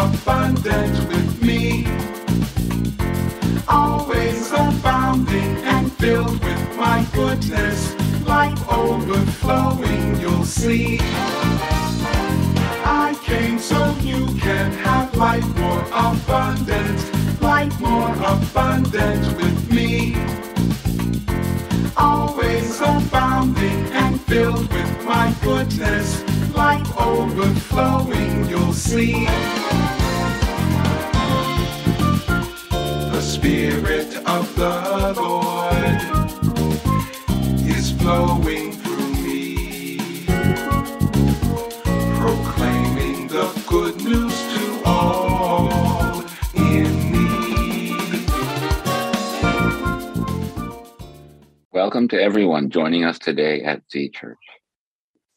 abundant with me, always abounding and filled with my goodness, like overflowing you'll see. I came so you can have life more abundant, life more abundant with me, always abounding and filled with my goodness, like overflowing you'll see. The Spirit of the Lord is flowing through me, proclaiming the good news to all in need. Welcome to everyone joining us today at Z Church.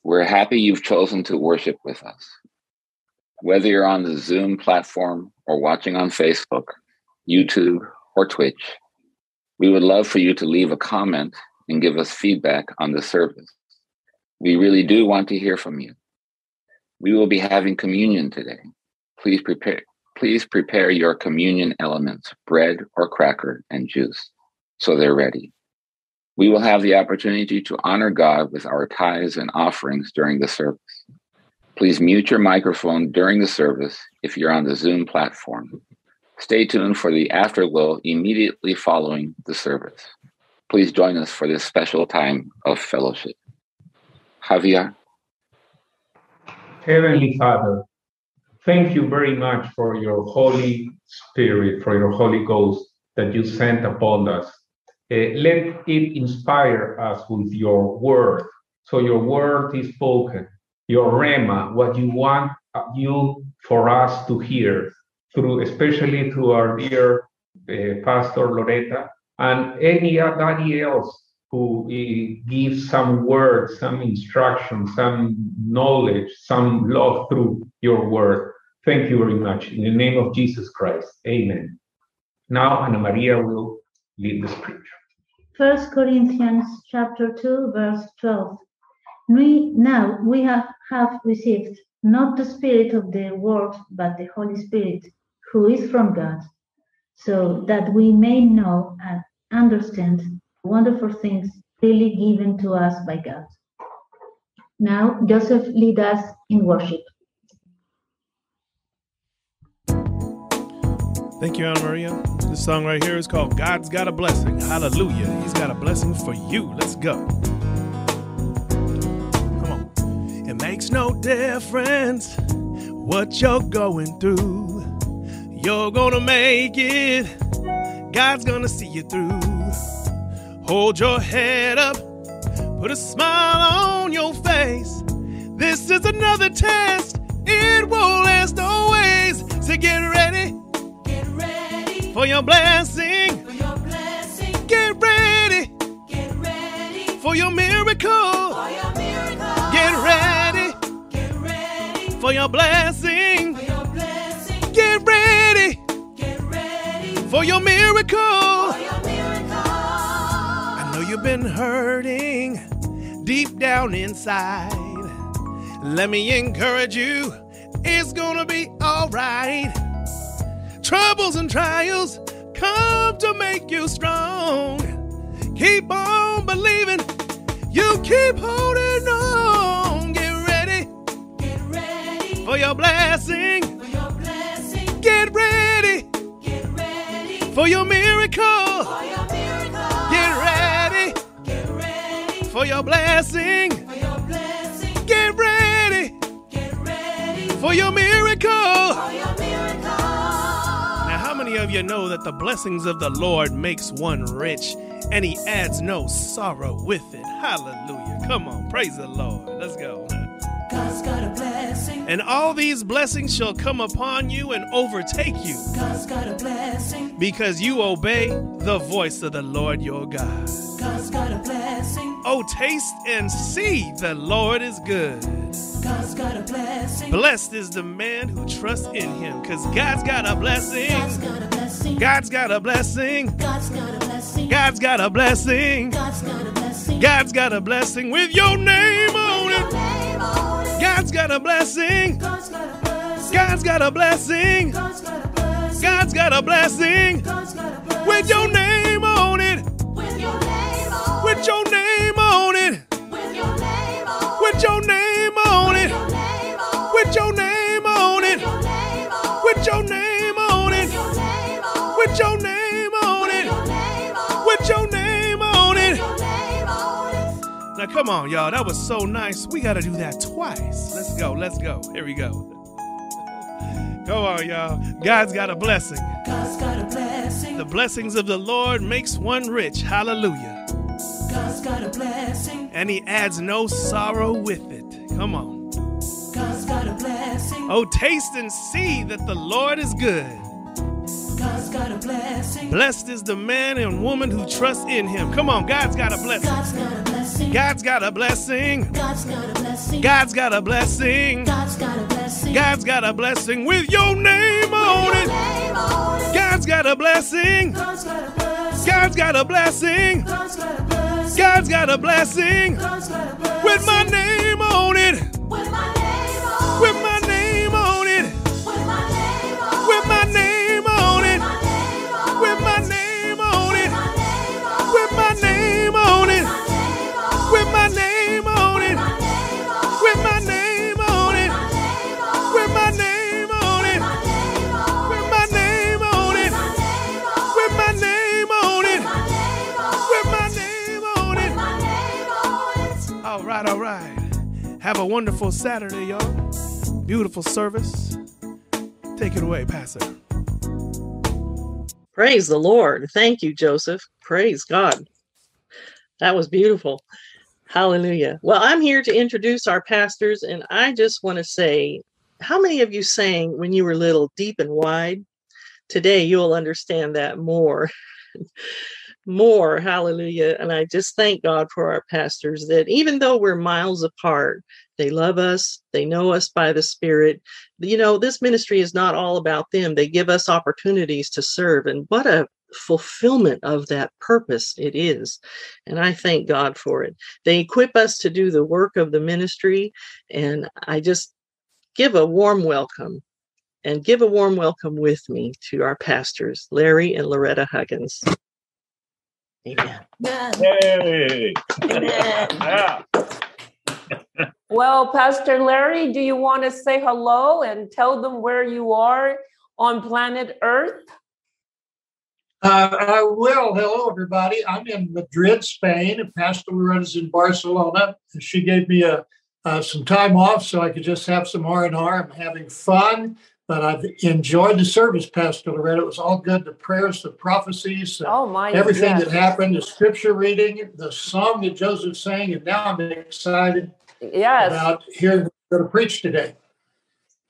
We're happy you've chosen to worship with us. Whether you're on the Zoom platform or watching on Facebook, YouTube, or Twitch, we would love for you to leave a comment and give us feedback on the service. We really do want to hear from you. We will be having communion today. Please prepare your communion elements, bread or cracker and juice, so they're ready. We will have the opportunity to honor God with our tithes and offerings during the service. Please mute your microphone during the service if you're on the Zoom platform. Stay tuned for the afterglow immediately following the service. Please join us for this special time of fellowship. Javier. Heavenly Father, thank you very much for your Holy Spirit, for your Holy Ghost that you sent upon us. Let it inspire us with your word. So your word is spoken, your Rema, what you want you for us to hear, through, especially through our dear Pastor Loretta and anybody else who gives some words, some instruction, some knowledge, some love through your word. Thank you very much. In the name of Jesus Christ, amen. Now, Ana Maria will lead the scripture. 1 Corinthians chapter 2, verse 12. Now we have received not the spirit of the world, but the Holy Spirit, who is from God, so that we may know and understand wonderful things freely given to us by God. Now Joseph lead us in worship. Thank you, Ana Maria. This song right here is called God's Got a Blessing. Hallelujah. He's got a blessing for you. Let's go. It makes no difference what you're going through. You're gonna make it. God's gonna see you through. Hold your head up. Put a smile on your face. This is another test. It won't last always. So get ready for your blessing. For your blessing. Get ready for your miracle. For your miracle. Get ready. For your blessing, for your blessing. Get ready for your miracle. For your miracle. I know you've been hurting deep down inside. Let me encourage you, it's gonna be alright. Troubles and trials come to make you strong. Keep on believing, you keep holding on. For your blessing, for your blessing. Get ready for your miracle. For your miracle. Get ready for your blessing, for your blessing. Get ready for your miracle. For your miracle. Now, how many of you know that the blessings of the Lord makes one rich, and He adds no sorrow with it? Hallelujah! Come on, praise the Lord. Let's go. God's got a blessing. And all these blessings shall come upon you and overtake you. God's got a blessing. Because you obey the voice of the Lord your God. God's got a blessing. Oh, taste and see the Lord is good. God's got a blessing. Blessed is the man who trusts in Him. Because God's got a blessing. God's got a blessing. God's got a blessing. God's got a blessing. God's got a blessing. God's got a blessing. God's got a blessing with your name on it. God's got a blessing. God's got a blessing. God's got a blessing. God's got a blessing. God's got a blessing. God's got a blessing. With your name on it. With your name on it. With your name on it. With your name on it. With your name on it. With your name on it. With your name on it. With your name on it. With your name on it. Now come on, y'all. That was so nice. We got to do that twice. Let's go. Let's go. Here we go. Come on, y'all. God's got a blessing. God's got a blessing. The blessings of the Lord makes one rich. Hallelujah. God's got a blessing. And he adds no sorrow with it. Come on. God's got a blessing. Oh, taste and see that the Lord is good. God's got a blessing. Blessed is the man and woman who trust in him. Come on, God's got a blessing. God's got a blessing. God's got a blessing. God's got a blessing. God's got a blessing. God's got a blessing. God's got a blessing with your name on it. God's got a blessing. God's got a blessing. God's got a blessing with my name on it. With my name on it. With my name on it. With my name on it. With my name on it. With my name on it. With my name. All right. Have a wonderful Saturday, y'all. Beautiful service. Take it away, Pastor. Praise the Lord. Thank you, Joseph. Praise God. That was beautiful. Hallelujah. Well, I'm here to introduce our pastors, and I just want to say, how many of you sang when you were little, Deep and Wide? Today, you'll understand that more. More, hallelujah. And I just thank God for our pastors that even though we're miles apart, they love us, they know us by the Spirit. You know, this ministry is not all about them. They give us opportunities to serve. And what a fulfillment of that purpose it is. And I thank God for it. They equip us to do the work of the ministry. And I just give a warm welcome. And give a warm welcome with me to our pastors, Larry and Loretta Huggins. Amen. Hey. Amen. Yeah. Well, Pastor Larry, do you want to say hello and tell them where you are on planet Earth? I will. Hello, everybody. I'm in Madrid, Spain, and Pastor Loretta's in Barcelona. She gave me some time off so I could just have some R&R. I'm having fun. But I've enjoyed the service, Pastor Loretta. It was all good. The prayers, the prophecies, everything that happened, the scripture reading, the song that Joseph sang. And now I'm excited about hearing what to preach today.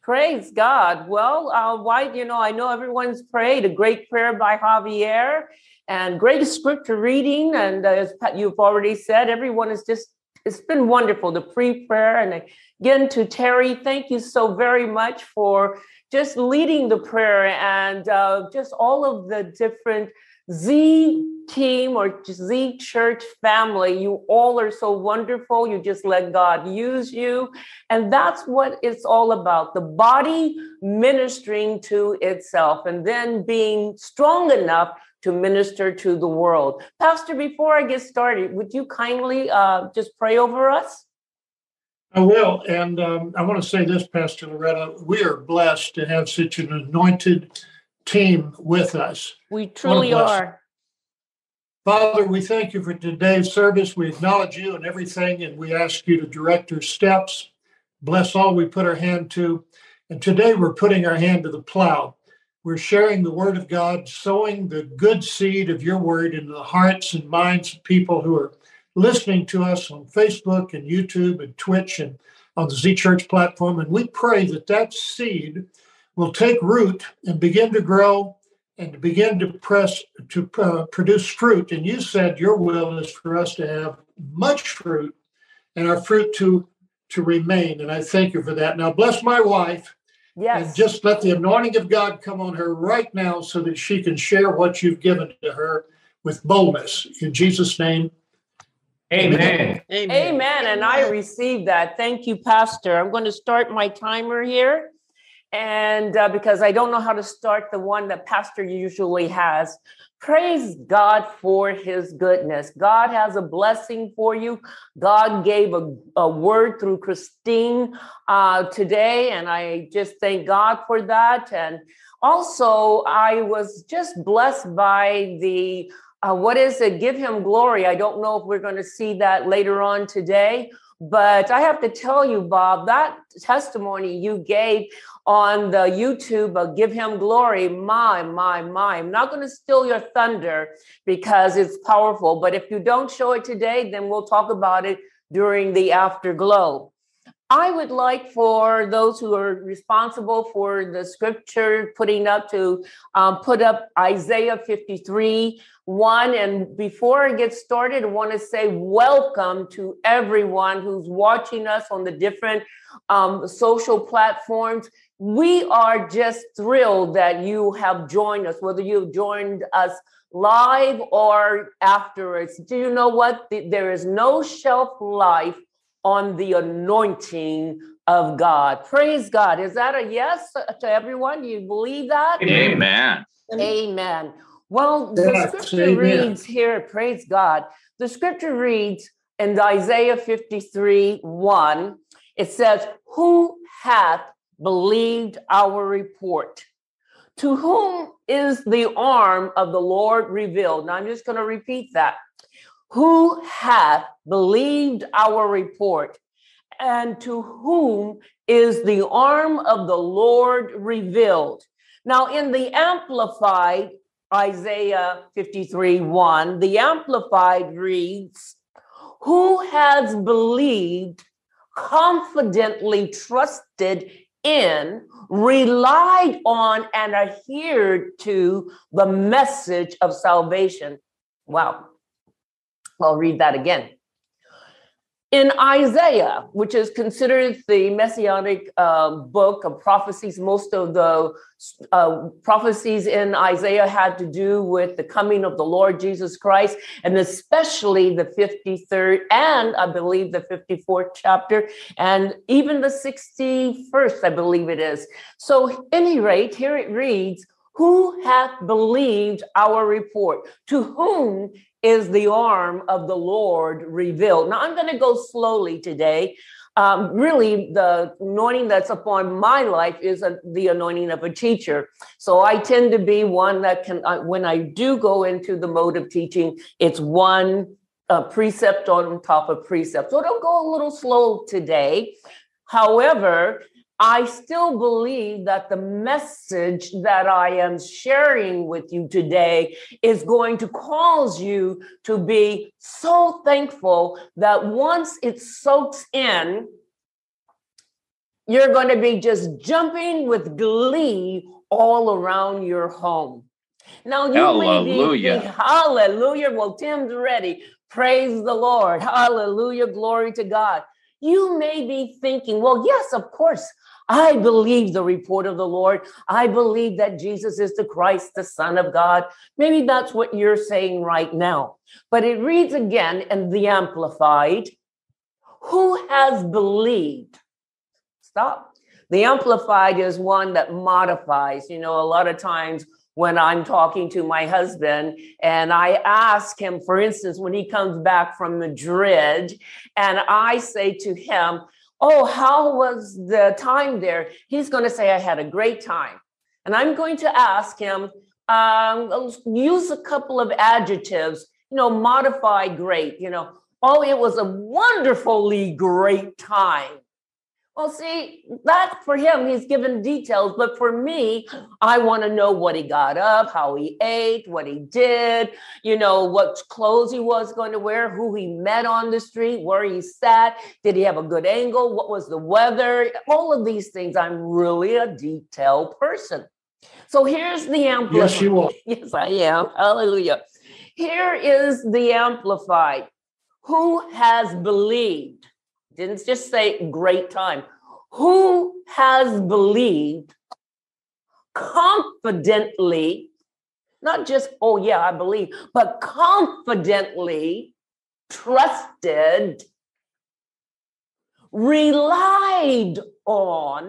Praise God. Well, I know everyone's prayed a great prayer by Javier and great scripture reading. And as you've already said, everyone is just, it's been wonderful, the pre-prayer. And again, to Terry, thank you so very much for just leading the prayer and just all of the different ZTeam or Z Church family. You all are so wonderful. You just let God use you. And that's what it's all about, the body ministering to itself and then being strong enough to minister to the world. Pastor, before I get started, would you kindly just pray over us? I will. And I want to say this, Pastor Loretta, we are blessed to have such an anointed team with us. We truly are. Father, we thank you for today's service. We acknowledge you in everything, and we ask you to direct our steps. Bless all we put our hand to. And today we're putting our hand to the plow. We're sharing the word of God, sowing the good seed of your word into the hearts and minds of people who are listening to us on Facebook and YouTube and Twitch and on the Z Church platform. And we pray that that seed will take root and begin to grow and begin to produce fruit. And you said your will is for us to have much fruit and our fruit to remain. And I thank you for that. Now bless my wife. Yes. And just let the anointing of God come on her right now so that she can share what you've given to her with boldness. In Jesus' name, amen. Amen. Amen. And I receive that. Thank you, Pastor. I'm going to start my timer here. And because I don't know how to start the one that pastor usually has. Praise God for his goodness. God has a blessing for you. God gave a word through Christine today, and I just thank God for that. And also, I was just blessed by the, what is it? Give him glory. I don't know if we're going to see that later on today, but I have to tell you, Bob, that testimony you gave on the YouTube, Give Him Glory, my. I'm not going to steal your thunder because it's powerful, but if you don't show it today, then we'll talk about it during the afterglow. I would like for those who are responsible for the scripture putting up to put up Isaiah 53:1. And before I get started, I want to say welcome to everyone who's watching us on the different social platforms. We are just thrilled that you have joined us, whether you've joined us live or afterwards. Do you know what? There is no shelf life on the anointing of God. Praise God. Is that a yes to everyone? Do you believe that? Amen. Amen. Well, the scripture reads here, praise God. The scripture reads in Isaiah 53:1, it says, "Who hath believed our report? To whom is the arm of the Lord revealed?" Now I'm just going to repeat that. Who hath believed our report, and to whom is the arm of the Lord revealed? Now, in the Amplified, Isaiah 53:1, the Amplified reads, "Who has believed, confidently trusted in, relied on, and adhered to the message of salvation?" Wow. I'll read that again. In Isaiah, which is considered the messianic book of prophecies, most of the prophecies in Isaiah had to do with the coming of the Lord Jesus Christ, and especially the 53rd and I believe the 54th chapter, and even the 61st, I believe it is. So at any rate, here it reads, "Who hath believed our report? To whom is the arm of the Lord revealed?" Now, I'm going to go slowly today. Really, the anointing that's upon my life is the anointing of a teacher. So I tend to be one that can, when I do go into the mode of teaching, it's one precept on top of precept. So it'll go a little slow today. However, I still believe that the message that I am sharing with you today is going to cause you to be so thankful that once it soaks in, you're going to be just jumping with glee all around your home. Now, you hallelujah. Hallelujah. Well, Tim's ready. Praise the Lord. Hallelujah. Glory to God. You may be thinking, well, yes, of course, I believe the report of the Lord. I believe that Jesus is the Christ, the Son of God. Maybe that's what you're saying right now. But it reads again in the Amplified, "Who has believed?" Stop. The Amplified is one that modifies. You know, a lot of times when I'm talking to my husband and I ask him, for instance, when he comes back from Madrid, and I say to him, "Oh, how was the time there?" He's going to say, "I had a great time." And I'm going to ask him, use a couple of adjectives, you know, modify great, you know, "Oh, it was a wonderfully great time." Well, see, that for him, he's given details. But for me, I want to know what he got up, how he ate, what he did, you know, what clothes he was going to wear, who he met on the street, where he sat, did he have a good angle, what was the weather, all of these things. I'm really a detailed person. So here's the Amplified. Yes, you are. Yes, I am. Hallelujah. Here is the Amplified. "Who has believed?" Didn't just say great time. "Who has believed, confidently," not just, "Oh yeah, I believe," but confidently trusted, relied on,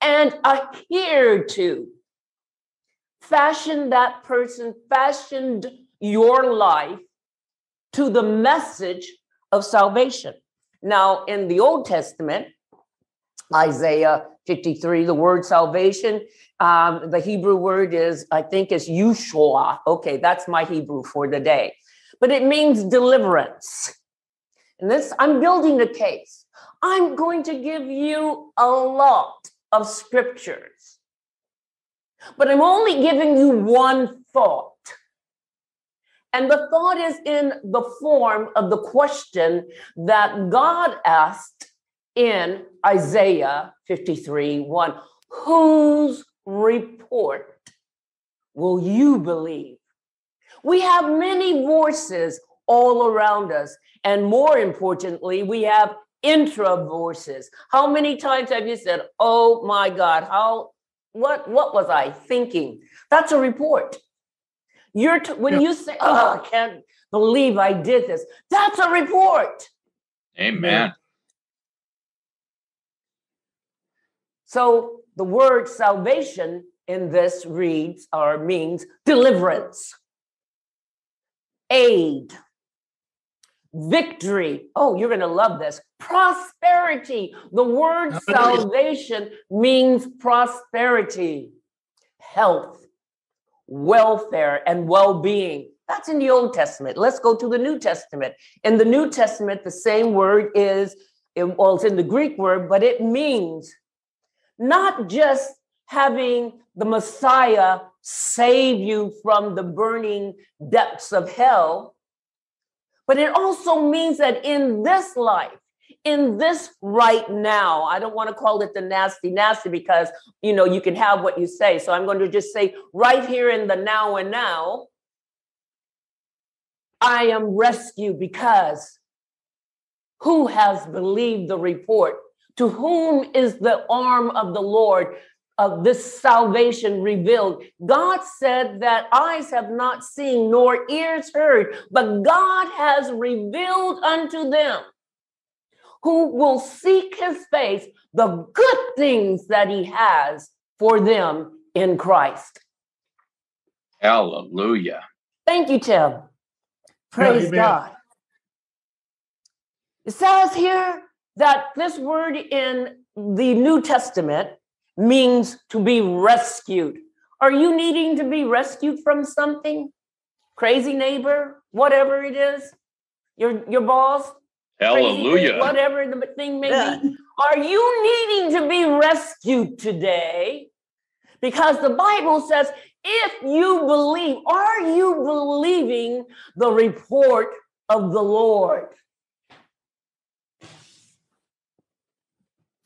and adhere to. Fashion that person, fashioned your life to the message of salvation. Now, in the Old Testament, Isaiah 53, the word salvation, the Hebrew word is, I think it's Yeshua. Okay, that's my Hebrew for the day. But it means deliverance. And this, I'm building a case. I'm going to give you a lot of scriptures, but I'm only giving you one thought. And the thought is in the form of the question that God asked in Isaiah 53:1. Whose report will you believe? We have many voices all around us. And more importantly, we have intra-voices. How many times have you said, oh my God, what was I thinking? That's a report. When you say, oh, I can't believe I did this, that's a report. Amen. So the word salvation in this reads or means deliverance, aid, victory. Oh, you're going to love this. Prosperity. The word salvation means prosperity, health, welfare, and well-being. That's in the Old Testament. Let's go to the New Testament. In the New Testament, the same word is, well, it's in the Greek word, but it means not just having the Messiah save you from the burning depths of hell, but it also means that in this life, in this right now, I don't want to call it the nasty because, you know, you can have what you say. So I'm going to just say right here in the now and now, I am rescued because who has believed the report? To whom is the arm of the Lord of this salvation revealed? God said that eyes have not seen nor ears heard, but God has revealed unto them who will seek his face, the good things that he has for them in Christ. Hallelujah. Thank you, Tim. Praise Amen. God. It says here that this word in the New Testament means to be rescued. Are you needing to be rescued from something? Crazy neighbor, whatever it is, your boss. Hallelujah. Crazy, whatever the thing may be. Are you needing to be rescued today? Because the Bible says, if you believe, are you believing the report of the Lord?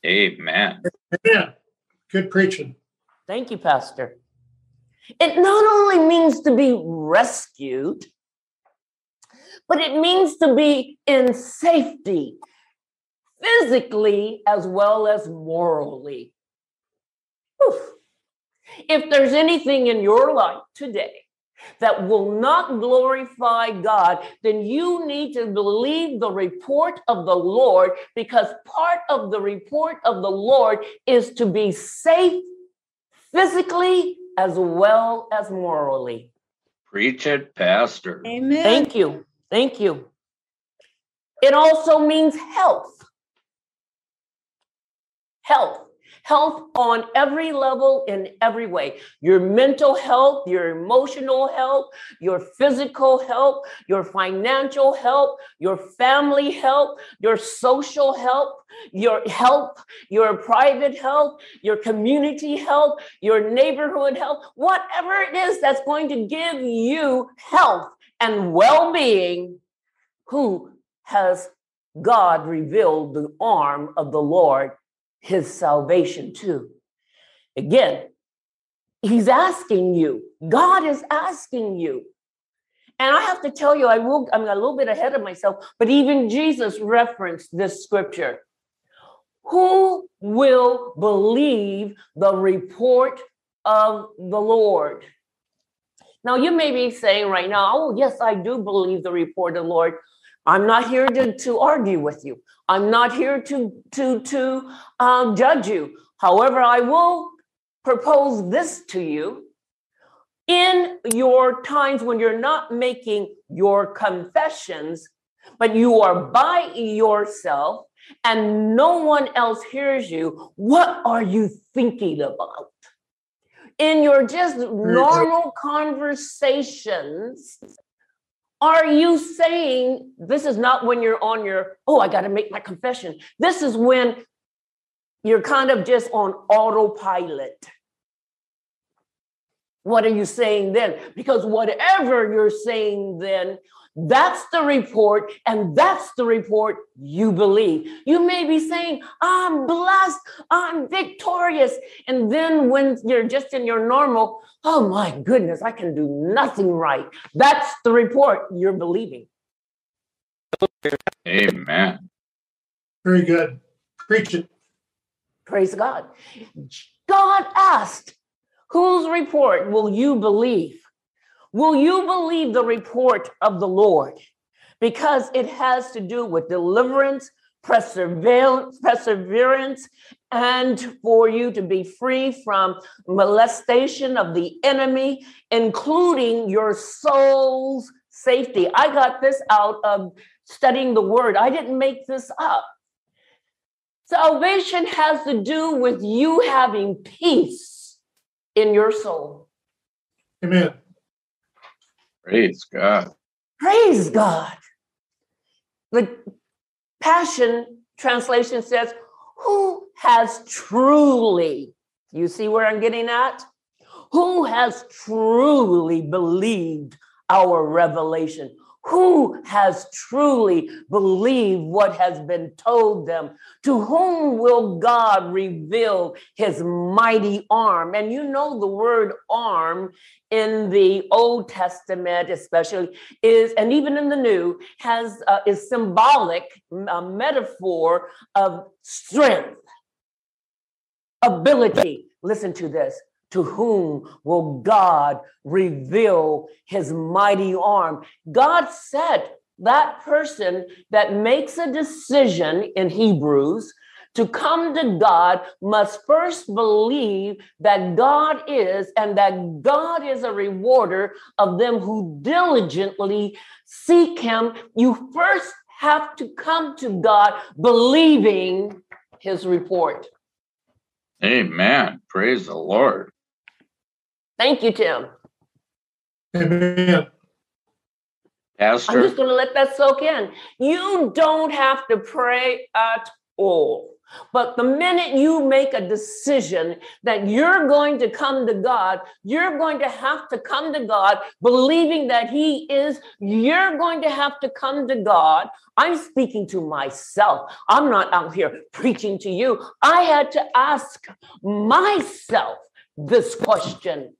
Amen. Yeah. Good preaching. Thank you, Pastor. It not only means to be rescued, but it means to be in safety, physically as well as morally. Oof. If there's anything in your life today that will not glorify God, then you need to believe the report of the Lord, because part of the report of the Lord is to be safe physically as well as morally. Preach it, Pastor. Amen. Thank you. Thank you. It also means health. Health. Health on every level, in every way. Your mental health, your emotional health, your physical health, your financial health, your family health, your social health, your private health, your community health, your neighborhood health, whatever it is that's going to give you health and well-being, who has God revealed the arm of the Lord? His salvation too. Again, he's asking you, God is asking you. And I have to tell you, I'm a little bit ahead of myself, but even Jesus referenced this scripture. Who will believe the report of the Lord? Now you may be saying right now, oh yes, I do believe the report of the Lord. I'm not here to argue with you. I'm not here to judge you. However, I will propose this to you. In your times when you're not making your confessions, but you are by yourself and no one else hears you, what are you thinking about? In your just normal conversations, are you saying, this is not when you're on your, oh, I got to make my confession. This is when you're kind of just on autopilot. What are you saying then? Because whatever you're saying then, that's the report, and that's the report you believe. You may be saying, I'm blessed, I'm victorious. And then when you're just in your normal, oh my goodness, I can do nothing right. That's the report you're believing. Amen. Very good. Preach it. Praise God. God asked, whose report will you believe? Will you believe the report of the Lord? Because it has to do with deliverance, perseverance, and for you to be free from molestation of the enemy, including your soul's safety. I got this out of studying the word. I didn't make this up. Salvation has to do with you having peace in your soul. Amen. Praise God. Praise God. The Passion Translation says, who has truly, you see where I'm getting at? Who has truly believed our revelation? Who has truly believed what has been told them? To whom will God reveal his mighty arm? And you know the word arm in the Old Testament especially is, and even in the New, has is symbolic, a metaphor of strength, ability. Listen to this. To whom will God reveal his mighty arm? God said that person that makes a decision in Hebrews to come to God must first believe that God is, and that God is a rewarder of them who diligently seek him. You first have to come to God believing his report. Amen. Praise the Lord. Thank you, Tim. Amen. Pastor, I'm just going to let that soak in. You don't have to pray at all. But the minute you make a decision that you're going to come to God, you're going to have to come to God believing that he is, you're going to have to come to God. I'm speaking to myself. I'm not out here preaching to you. I had to ask myself this question.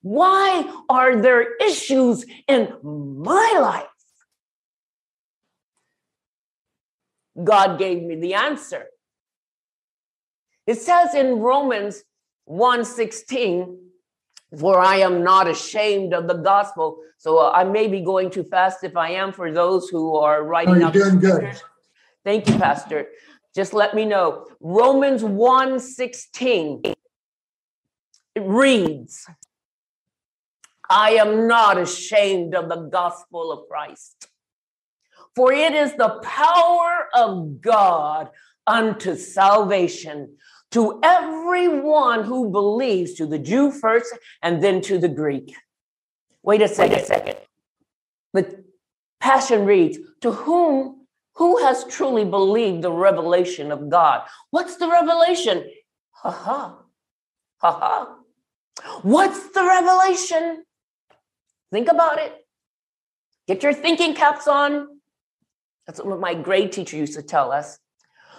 Why are there issues in my life? God gave me the answer. It says in Romans 1:16, for I am not ashamed of the gospel. So I may be going too fast if I am, for those who are writing up. You're doing good. Thank you, Pastor. Just let me know. Romans 1:16, it reads, I am not ashamed of the gospel of Christ. For it is the power of God unto salvation to everyone who believes, to the Jew first and then to the Greek. Wait a second. The Passion reads, to whom, who has truly believed the revelation of God? What's the revelation? Ha ha. Ha ha. What's the revelation? Think about it. Get your thinking caps on. That's what my grade teacher used to tell us.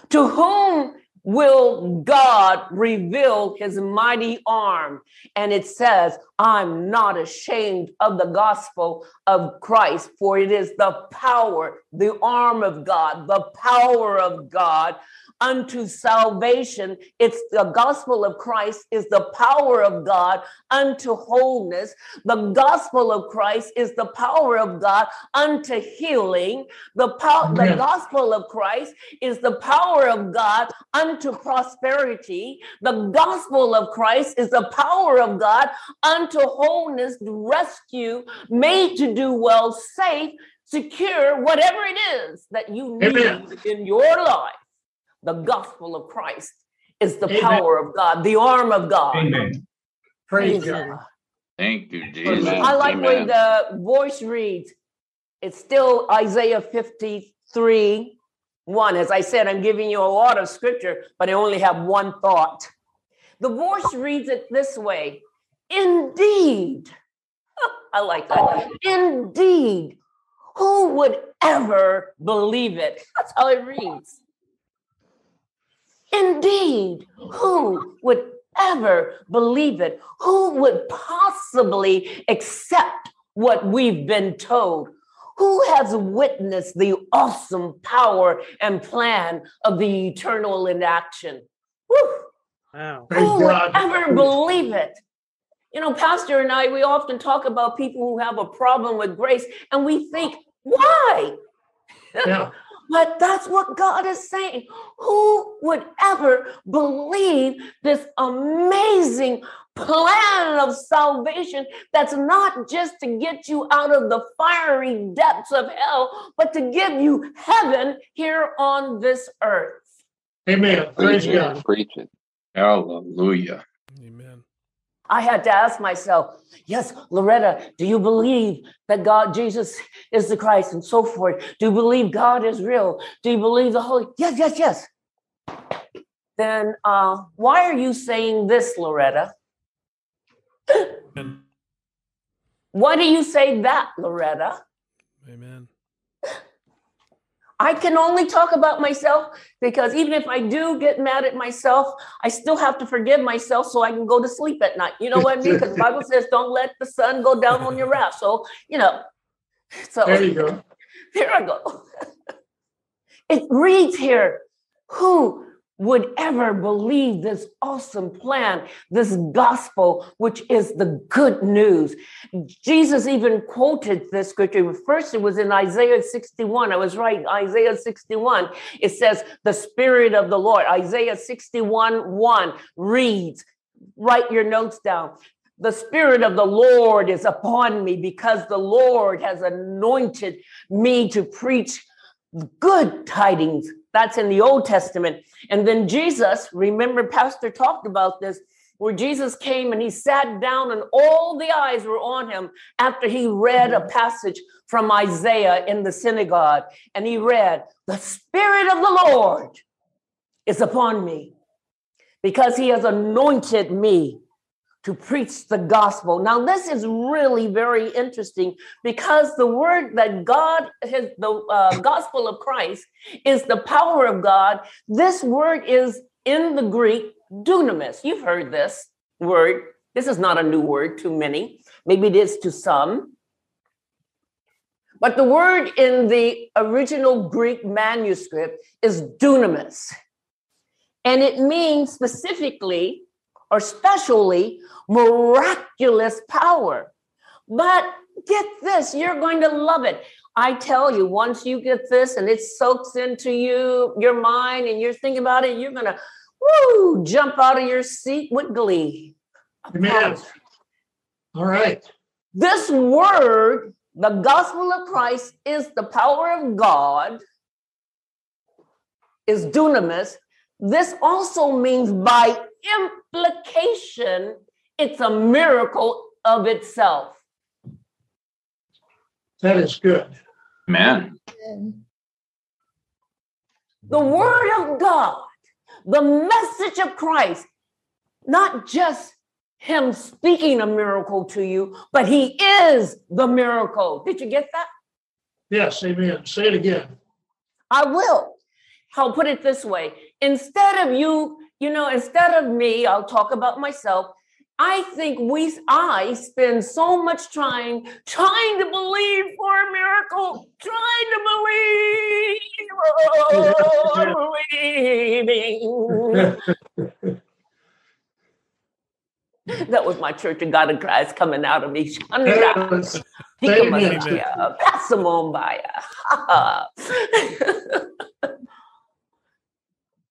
To whom will God reveal his mighty arm? And it says, I'm not ashamed of the gospel of Christ, for it is the power, the arm of God, the power of God unto salvation. It's the gospel of Christ is the power of God unto wholeness. The gospel of Christ is the power of God unto healing. The gospel of Christ is the power of God unto prosperity. The gospel of Christ is the power of God unto wholeness, rescue, made to do well, safe, secure, whatever it is that you need in your life. The gospel of Christ is the power of God, the arm of God. Amen. Praise God. Thank you, Jesus. I like when the voice reads. It's still Isaiah 53:1. As I said, I'm giving you a lot of scripture, but I only have one thought. The voice reads it this way. Indeed. I like that. Indeed. Who would ever believe it? That's how it reads. Indeed, who would ever believe it? Who would possibly accept what we've been told? Who has witnessed the awesome power and plan of the eternal in action? Woo. Wow. Who would ever believe it? You know, Pastor and I, we often talk about people who have a problem with grace, and we think, why? Yeah. But that's what God is saying. Who would ever believe this amazing plan of salvation that's not just to get you out of the fiery depths of hell, but to give you heaven here on this earth? Amen. Praise God. Preach it. Hallelujah. Amen. I had to ask myself, yes, Loretta, do you believe that God, Jesus is the Christ and so forth? Do you believe God is real? Do you believe the Holy? Yes, yes, yes. Then why are you saying this, Loretta? Amen. Why do you say that, Loretta? Amen. I can only talk about myself because even if I do get mad at myself, I still have to forgive myself so I can go to sleep at night. You know what I mean? Because the Bible says, don't let the sun go down on your wrath. So, you know. So there you go. Here I go. It reads here, who would ever believe this awesome plan, this gospel, which is the good news? Jesus even quoted this scripture. First, it was in Isaiah 61. I was right, Isaiah 61. It says, the Spirit of the Lord, Isaiah 61:1 reads, write your notes down. The Spirit of the Lord is upon me because the Lord has anointed me to preach good tidings. That's in the Old Testament. And then Jesus, remember, Pastor talked about this, where Jesus came and he sat down and all the eyes were on him after he read a passage from Isaiah in the synagogue. And he read, the Spirit of the Lord is upon me because he has anointed me to preach the gospel. Now, this is really very interesting because the word that God, the gospel of Christ is the power of God. This word is in the Greek, dunamis. You've heard this word. This is not a new word to many. Maybe it is to some. But the word in the original Greek manuscript is dunamis. And it means specifically or especially miraculous power. But get this, you're going to love it. I tell you, once you get this and it soaks into you, your mind, and you're thinking about it, you're gonna jump out of your seat with glee. Amen. All right. This word, the gospel of Christ, is the power of God, is dunamis. This also means by implication, it's a miracle of itself. That is good. Amen. The word of God, the message of Christ, not just him speaking a miracle to you, but he is the miracle. Did you get that? Yes, amen. Say it again. I will. I'll put it this way. Instead of me, I'll talk about myself. I think I spend so much time trying to believe for a miracle, trying to believe. Oh, I'm believing. That was my Church of God in Christ coming out of me.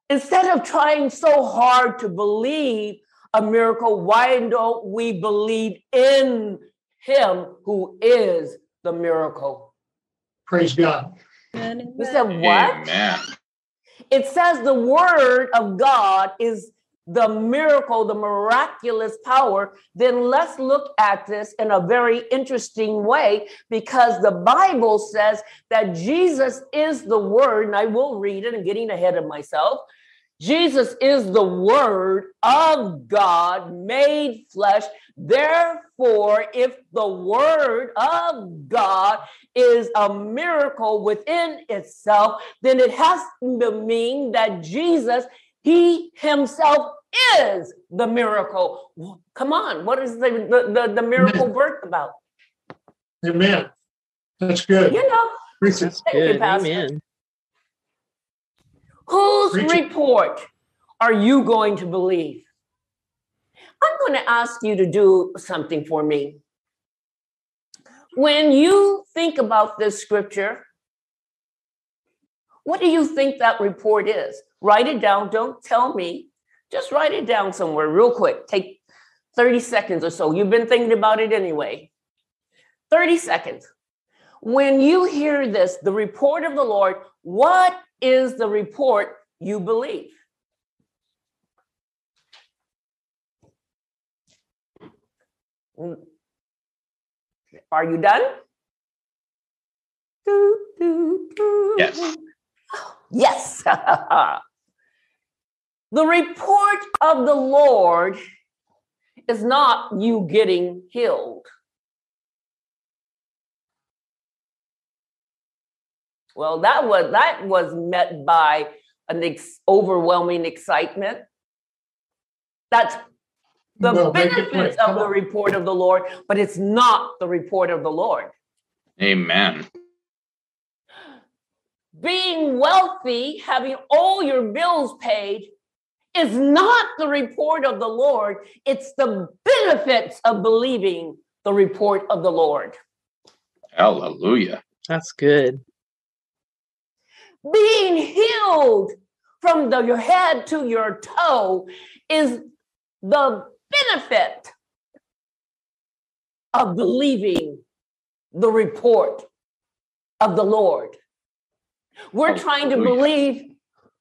Instead of trying so hard to believe a miracle, why don't we believe in him who is the miracle? Praise God. We said what? Amen. It says the word of God is the miracle, the miraculous power. Then let's look at this in a very interesting way, because the Bible says that Jesus is the word, and I will read it, I'm getting ahead of myself. Jesus is the word of God made flesh. Therefore, if the word of God is a miracle within itself, then it has to mean that Jesus, he himself is the miracle. Come on, what is the miracle birth about? Amen. That's good. You know, that's thank good. You, Pastor. Amen. Whose report are you going to believe? I'm going to ask you to do something for me. When you think about this scripture, what do you think that report is? Write it down. Don't tell me. Just write it down somewhere real quick. Take 30 seconds or so. You've been thinking about it anyway. 30 seconds. When you hear this, the report of the Lord, what is the report you believe? Are you done? Yes. Yes. The report of the Lord is not you getting healed. Well, that was met by an overwhelming excitement. That's the benefits of the report of the Lord, but it's not the report of the Lord. Amen. Being wealthy, having all your bills paid, is not the report of the Lord. It's the benefits of believing the report of the Lord. Hallelujah. That's good. Being healed from your head to your toe is the benefit of believing the report of the Lord. We're trying to believe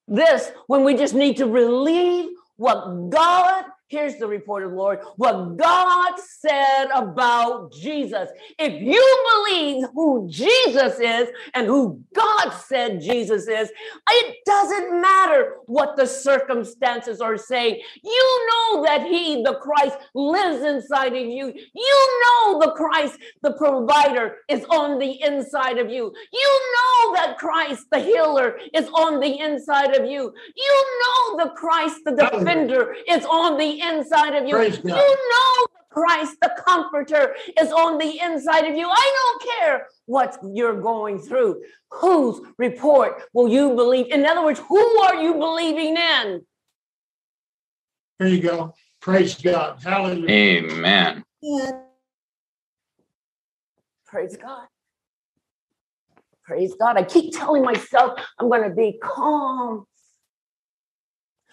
this when we just need to believe what God, here's the report of the Lord, what God said about Jesus. If you believe who Jesus is and who God said Jesus is, it doesn't matter what the circumstances are saying. You know that he, the Christ, lives inside of you. You know the Christ, the provider, is on the inside of you. You know that Christ, the healer, is on the inside of you. You know the Christ, the defender, is on the inside of you. Praise God. You know Christ, the comforter, is on the inside of you. I don't care what you're going through. Whose report will you believe? In other words, who are you believing in? There you go. Praise God. Hallelujah. Amen. Yeah. Praise God. Praise God. I keep telling myself I'm going to be calm.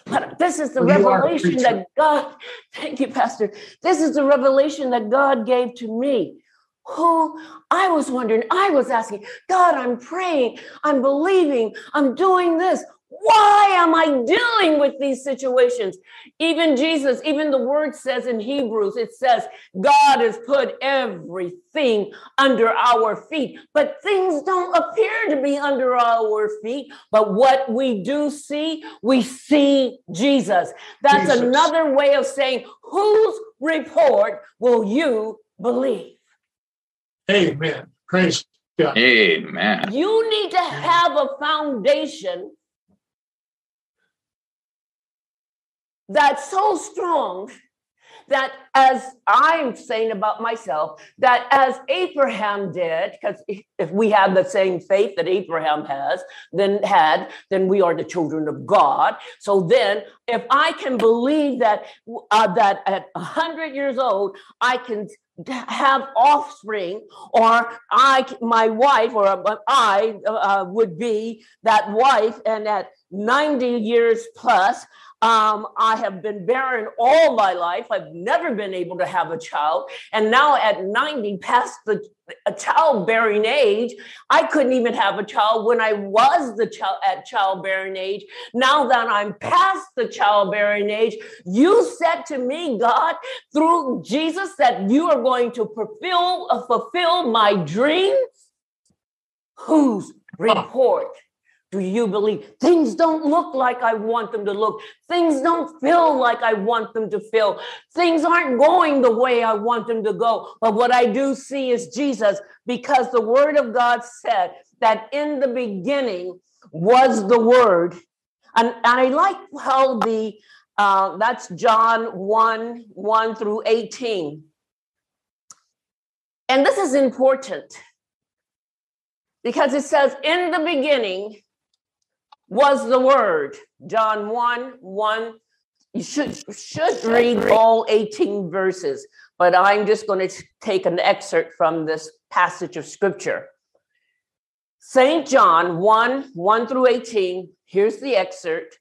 But this is the revelation that God, thank you, Pastor. This is the revelation that God gave to me. Who I was wondering, I was asking, God, I'm praying, I'm believing, I'm doing this. Why am I dealing with these situations? Even Jesus, even the word says in Hebrews, it says, God has put everything under our feet, but things don't appear to be under our feet. But what we do see, we see Jesus. That's Jesus. Another way of saying, whose report will you believe? Amen. Praise God. Amen. You need to have a foundation that's so strong that as I'm saying about myself, that as Abraham did, because if we have the same faith that Abraham had, then we are the children of God. So then if I can believe that at 100 years old, I can have offspring, or my wife would be that wife, and at 90 years plus, I have been barren all my life. I've never been able to have a child. And now at 90, past the childbearing age, I couldn't even have a child when I was at childbearing age. Now that I'm past the childbearing age, you said to me, God, through Jesus, that you are going to fulfill my dreams. Whose report do you believe? Things don't look like I want them to look. Things don't feel like I want them to feel. Things aren't going the way I want them to go. But what I do see is Jesus, because the word of God said that in the beginning was the word. And I like how that's John 1:1 through 18. And this is important because it says in the beginning was the word. John 1:1. You should read all 18 verses, but I'm just going to take an excerpt from this passage of scripture. St. John 1:1 through 18. Here's the excerpt.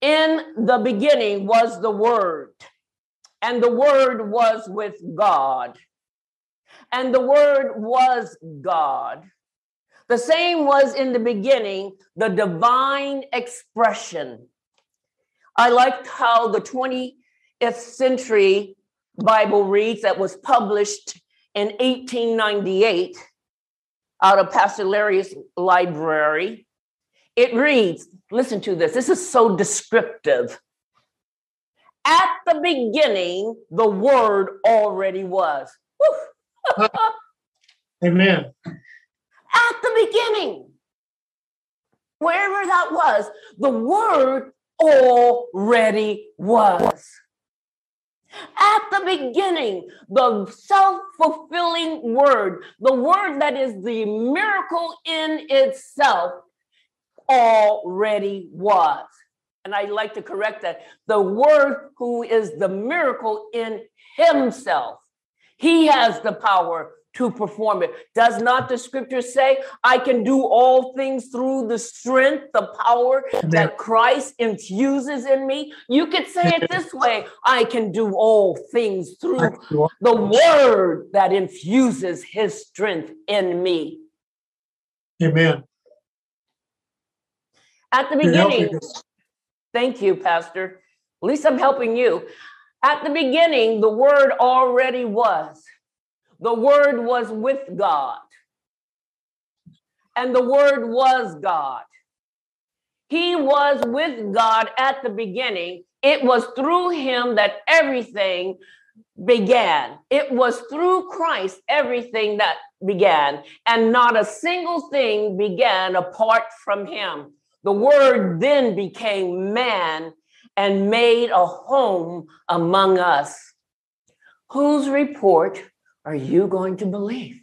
In the beginning was the word, and the word was with God, and the word was God. The same was in the beginning, the divine expression. I liked how the 20th century Bible reads that was published in 1898 out of Pastor Larry's library. It reads, listen to this. This is so descriptive. At the beginning, the word already was. Woo. Amen. At the beginning, wherever that was, the word already was. At the beginning, the self-fulfilling word, the word that is the miracle in itself, already was. And I'd like to correct that. The word who is the miracle in himself, he has the power to perform it. Does not the scripture say, I can do all things through the strength, the power that Christ infuses in me? You could say it this way, I can do all things through the word that infuses his strength in me. Amen. At the beginning, thank you, Pastor. At least I'm helping you. At the beginning, the word already was. The word was with God, and the word was God. He was with God at the beginning. It was through him that everything began. It was through Christ everything that began, and not a single thing began apart from him. The word then became man and made a home among us. Whose report are you going to believe?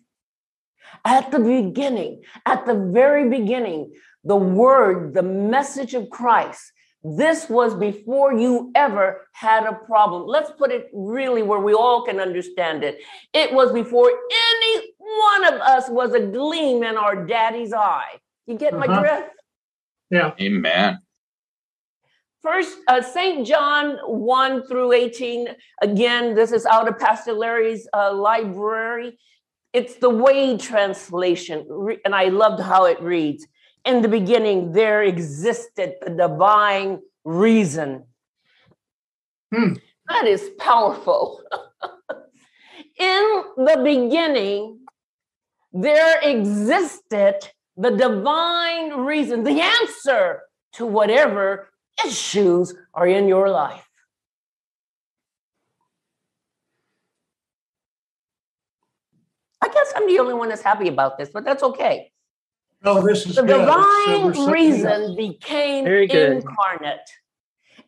At the beginning, at the very beginning, the word, the message of Christ, this was before you ever had a problem. Let's put it really where we all can understand it. It was before any one of us was a gleam in our daddy's eye. You get my drift? Yeah. Amen. First, St. John 1 through 18. Again, this is out of Pastor Larry's library. It's the Way translation, and I loved how it reads. In the beginning, there existed the divine reason. That is powerful. In the beginning, there existed the divine reason, the answer to whatever issues are in your life. I guess I'm the only one that's happy about this, but that's okay. No, this is the divine reason became incarnate.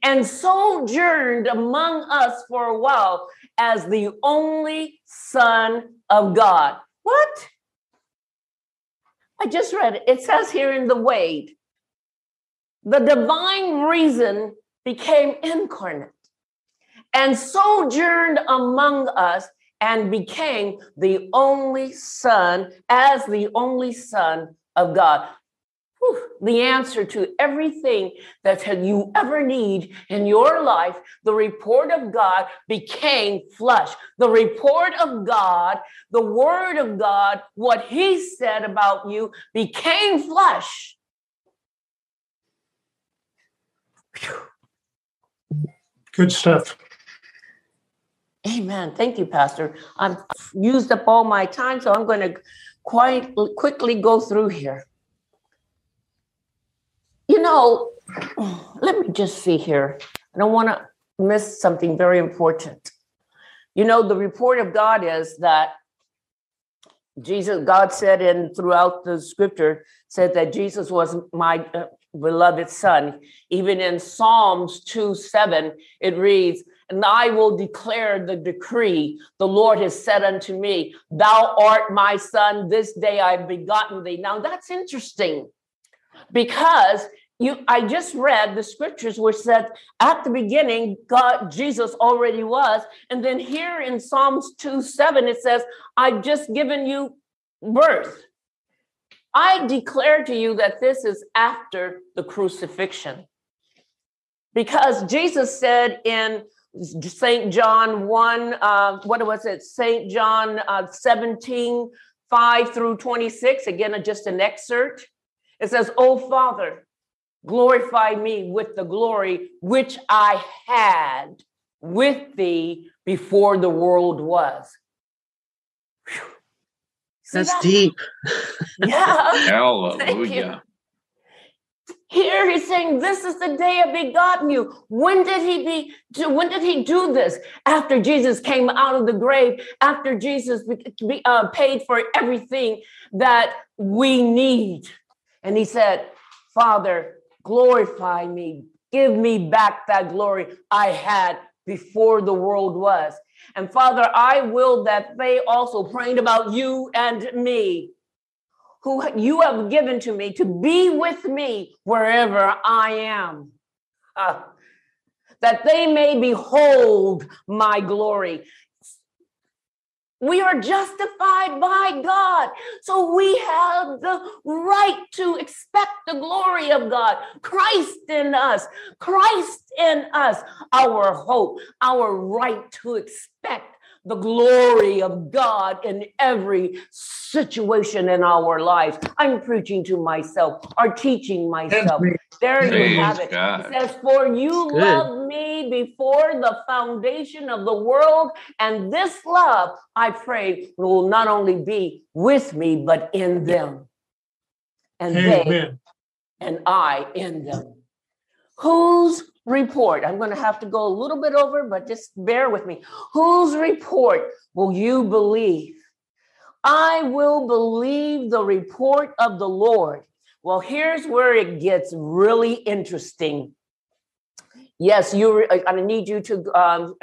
and sojourned among us for a while as the only Son of God. What? I just read it. It says here in the Way, the divine reason became incarnate and sojourned among us and became the only Son, as the only Son of God. Whew, the answer to everything that you ever need in your life, the report of God became flesh. The report of God, the word of God, what he said about you became flesh. Good stuff. Amen. Thank you, Pastor. I've used up all my time, so I'm going to quite quickly go through here. You know, let me just see here. I don't want to miss something very important. You know, the report of God is that Jesus, God said, and throughout the scripture said that Jesus was my beloved son. Even in Psalms 2:7, it reads, and I will declare the decree. The Lord has said unto me, thou art my son. This day I've begotten thee. Now that's interesting, because I just read the scriptures which said at the beginning, Jesus already was. And then here in Psalms 2:7, it says, I've just given you birth. I declare to you that this is after the crucifixion, because Jesus said in St. John 1, what was it? St. John 17:5-26. Again, just an excerpt. It says, O Father, glorify me with the glory which I had with thee before the world was. Whew. That's deep. Yeah. Hallelujah. Here he's saying, this is the day I've begotten you. When did he do this? After Jesus came out of the grave, after Jesus paid for everything that we need. And he said, Father, glorify me. Give me back that glory I had before the world was. And Father, I will that they also, praying about you and me, who you have given to me, to be with me wherever I am, that they may behold my glory. We are justified by God, so we have the right to expect the glory of God. Christ in us, our hope, our right to expect the glory of God in every situation in our lives. I'm preaching to myself or teaching myself. There you have it. It says, for you loved me before the foundation of the world, and this love, I pray, will not only be with me, but in them. And Amen. They and I in them. Whose report? I'm going to have to go a little bit over, but just bear with me. Whose report will you believe? I will believe the report of the Lord. Well, here's where it gets really interesting. Yes, I need you to,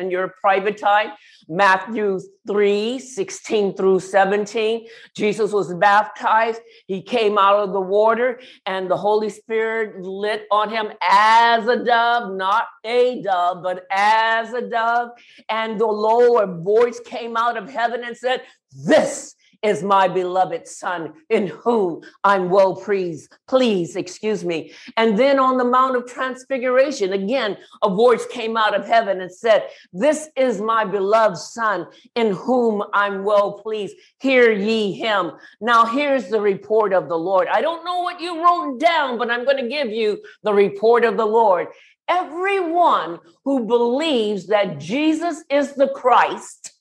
in your private time, Matthew 3:16-17, Jesus was baptized. He came out of the water and the Holy Spirit lit on him as a dove, not a dove, but as a dove. And the Lord, a voice came out of heaven and said, this is my beloved son in whom I'm well pleased. And then on the Mount of Transfiguration, again, a voice came out of heaven and said, this is my beloved son in whom I'm well pleased. Hear ye him. Now here's the report of the Lord. I don't know what you wrote down, but I'm going to give you the report of the Lord. Everyone who believes that Jesus is the Christ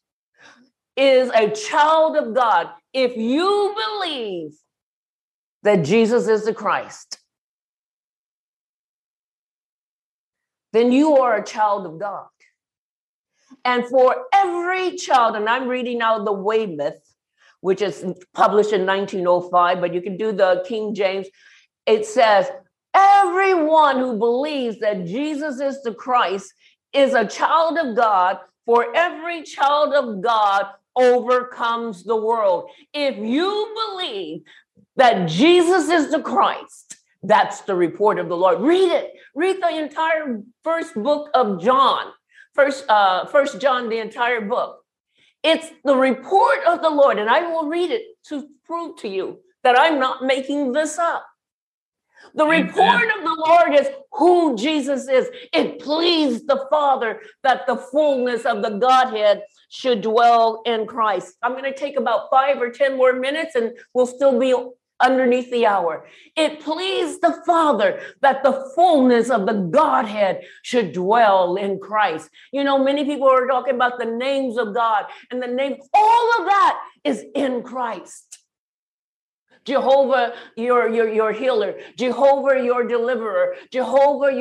is a child of God. If you believe that Jesus is the Christ, then you are a child of God. And for every child, and I'm reading out the Weymouth, which is published in 1905, but you can do the King James. It says, Everyone who believes that Jesus is the Christ is a child of God, for every child of God overcomes the world. If you believe that Jesus is the Christ, that's the report of the Lord. Read it. Read the entire first book of John. First John, the entire book. It's the report of the Lord, and I will read it to prove to you that I'm not making this up. The report of the Lord is who Jesus is. It pleased the Father that the fullness of the Godhead should dwell in Christ. I'm going to take about 5 or 10 more minutes, and we'll still be underneath the hour. It pleased the Father that the fullness of the Godhead should dwell in Christ. You know, many people are talking about the names of God and the name, all of that is in Christ. Jehovah, your healer, Jehovah, your deliverer, Jehovah,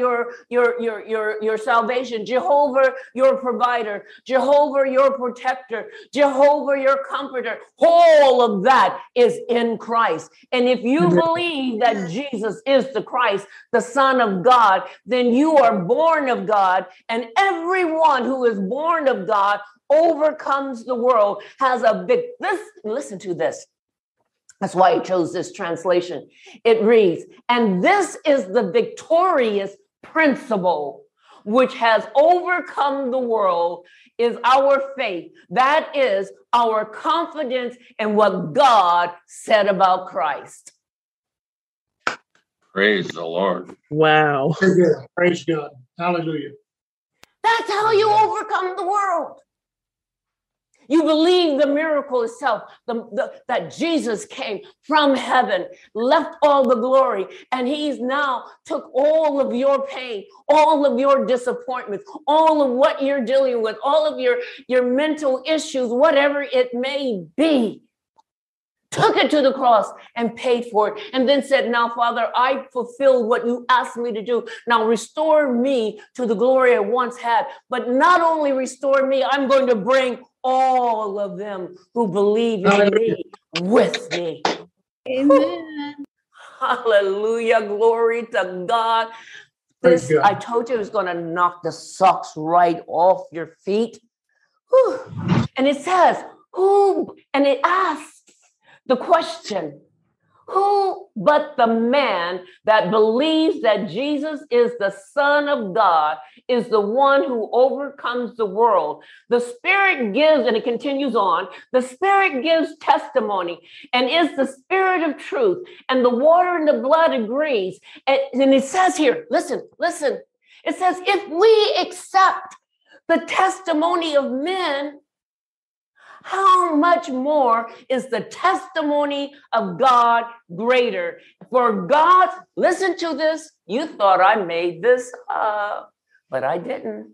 your salvation, Jehovah, your provider, Jehovah, your protector, Jehovah, your comforter. All of that is in Christ. And if you believe that Jesus is the Christ, the Son of God, then you are born of God, and everyone who is born of God overcomes the world, has a big, listen to this. That's why I chose this translation. It reads, and this is the victorious principle which has overcome the world is our faith. That is our confidence in what God said about Christ. Praise the Lord. Wow. Praise God. Hallelujah. That's how you overcome the world. You believe the miracle itself, that Jesus came from heaven, left all the glory, and he's now took all of your pain, all of your disappointments, all of what you're dealing with, all of your mental issues, whatever it may be, took it to the cross and paid for it, and then said, now, Father, I fulfilled what you asked me to do. Now restore me to the glory I once had, but not only restore me, I'm going to bring all of them who believe in me with me. Amen. Hallelujah. Glory to God. This, I told you, is going to knock the socks right off your feet. Whew. And it says, who, and it asks the question, who but the man that believes that Jesus is the Son of God is the one who overcomes the world? The Spirit gives, and it continues on, the Spirit gives testimony and is the Spirit of truth, and the water and the blood agrees. And it says here, listen, it says, if we accept the testimony of men, how much more is the testimony of God greater? For God, listen to this. You thought I made this up, but I didn't.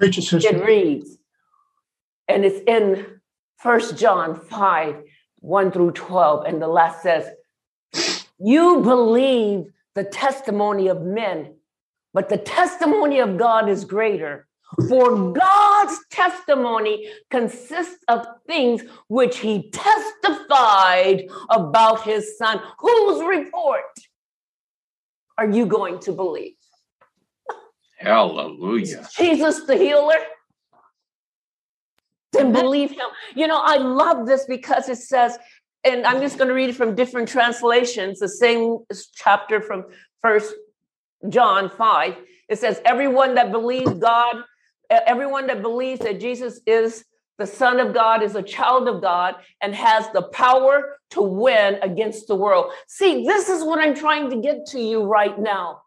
It reads, and it's in 1 John 5:1-12, and the last says, you believe the testimony of men, but the testimony of God is greater. For God's testimony consists of things which he testified about his Son. Whose report are you going to believe? Hallelujah. Jesus the healer? Then believe him. You know, I love this because it says, and I'm just going to read it from different translations, the same chapter from 1 John 5. It says, everyone that believes that Jesus is the Son of God is a child of God and has the power to win against the world. See, this is what I'm trying to get to you right now.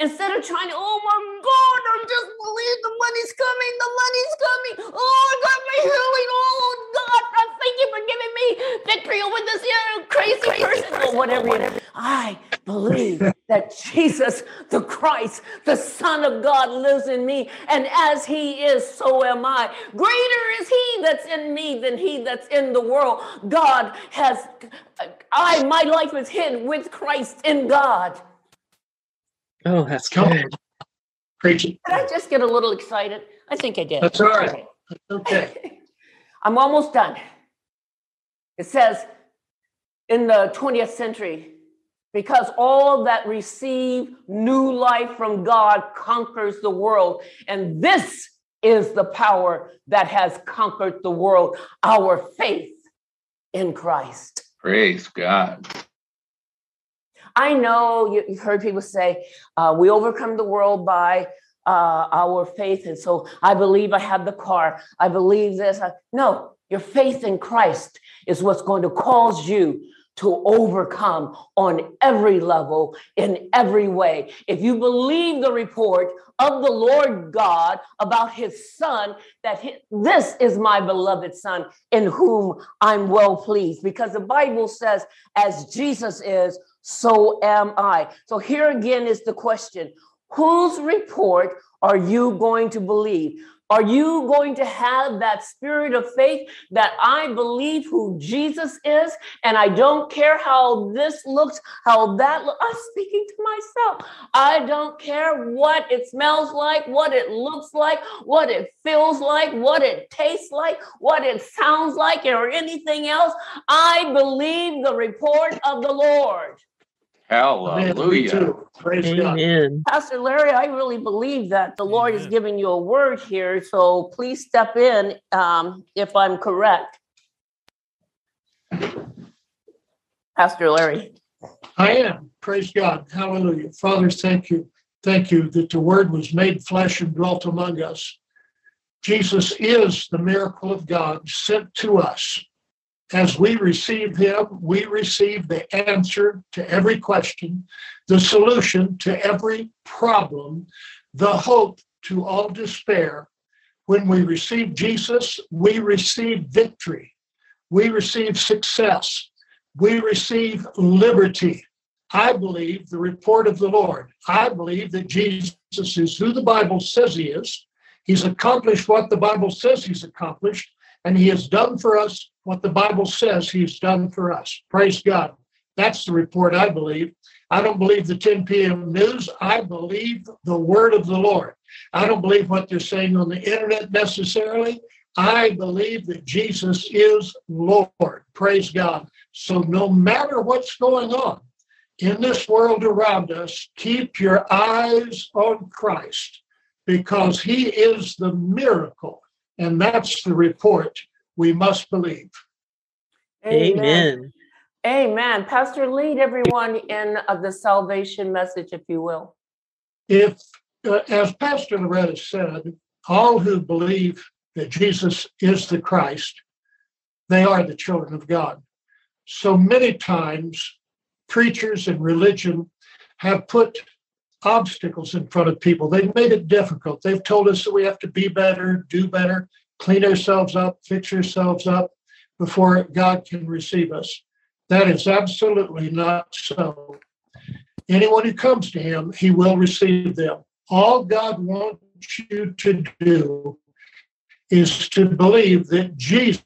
Instead of trying to, oh my God, I just believe the money's coming. Oh, I got my healing. Oh God, I thank you for giving me victory over this crazy person or whatever. I believe that Jesus, the Christ, the Son of God lives in me. And as he is, so am I. Greater is he that's in me than he that's in the world. My life is hid with Christ in God. Oh, that's good. Preaching. Did I just get a little excited? I think I did. That's all right. Okay. I'm almost done. It says in the 20th century because all that receive new life from God conquers the world. And this is the power that has conquered the world, our faith in Christ. Praise God. I know you've heard people say, we overcome the world by our faith. And so I believe I have the car. I believe this. No, your faith in Christ is what's going to cause you to overcome on every level, in every way. If you believe the report of the Lord God about his son, that this is my beloved son in whom I'm well pleased, because the Bible says, as Jesus is, so am I. So here again is the question, whose report are you going to believe? Are you going to have that spirit of faith that I believe who Jesus is, and I don't care how this looks, how that looks? I'm speaking to myself. I don't care what it smells like, what it looks like, what it feels like, what it tastes like, what it sounds like, or anything else. I believe the report of the Lord. Hallelujah. Praise God. Pastor Larry, I really believe that the Lord is giving you a word here, so please step in if I'm correct. Pastor Larry. I am. Praise God. Hallelujah. Father, thank you. Thank you that the word was made flesh and dwelt among us. Jesus is the miracle of God sent to us. As we receive him, we receive the answer to every question, the solution to every problem, the hope to all despair. When we receive Jesus, we receive victory. We receive success. We receive liberty. I believe the report of the Lord. I believe that Jesus is who the Bible says he is. He's accomplished what the Bible says he's accomplished, and he has done for us what the Bible says he's done for us. Praise God. That's the report I believe. I don't believe the 10 p.m. news. I believe the word of the Lord. I don't believe what they're saying on the internet necessarily. I believe that Jesus is Lord. Praise God. So no matter what's going on in this world around us, keep your eyes on Christ, because he is the miracle. And that's the report we must believe. Amen. Amen. Pastor, lead everyone in of the salvation message, if you will. If, as Pastor Loretta said, all who believe that Jesus is the Christ, they are the children of God. So many times, preachers and religion have put obstacles in front of people. They've made it difficult. They've told us that we have to be better, do better, clean ourselves up, fix ourselves up before God can receive us. That is absolutely not so. Anyone who comes to him, he will receive them. All God wants you to do is to believe that Jesus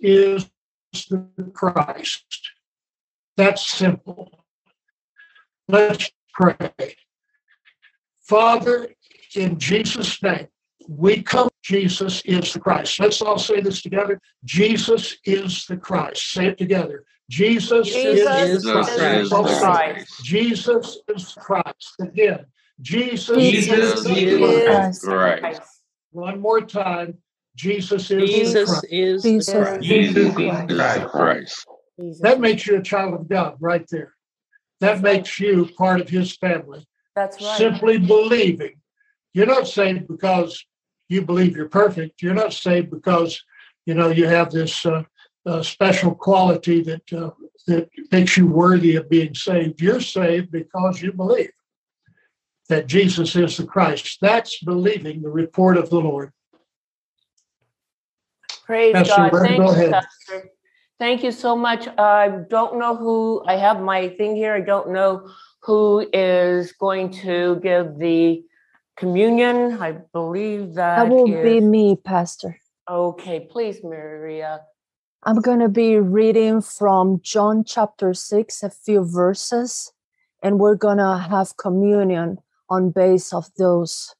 is the Christ. That's simple. Let's pray. Father, in Jesus' name, we come. Jesus is the Christ. Let's all say this together. Jesus is the Christ. Say it together. Jesus is the Christ. Jesus is Christ. Again. Jesus is the Christ. One more time. Jesus is the Christ. That makes you a child of God right there. That makes you part of his family. That's right. Simply believing. You're not saved because you believe you're perfect. You're not saved because, you know, you have this special quality that makes you worthy of being saved. You're saved because you believe that Jesus is the Christ. That's believing the report of the Lord. Praise God. Thank you, Pastor. Thank you so much. I don't know who, I have my thing here. I don't know who is going to give the communion. I believe that will be me, Pastor. Okay, please, Maria. I'm going to be reading from John chapter 6, a few verses, and we're going to have communion on base of those.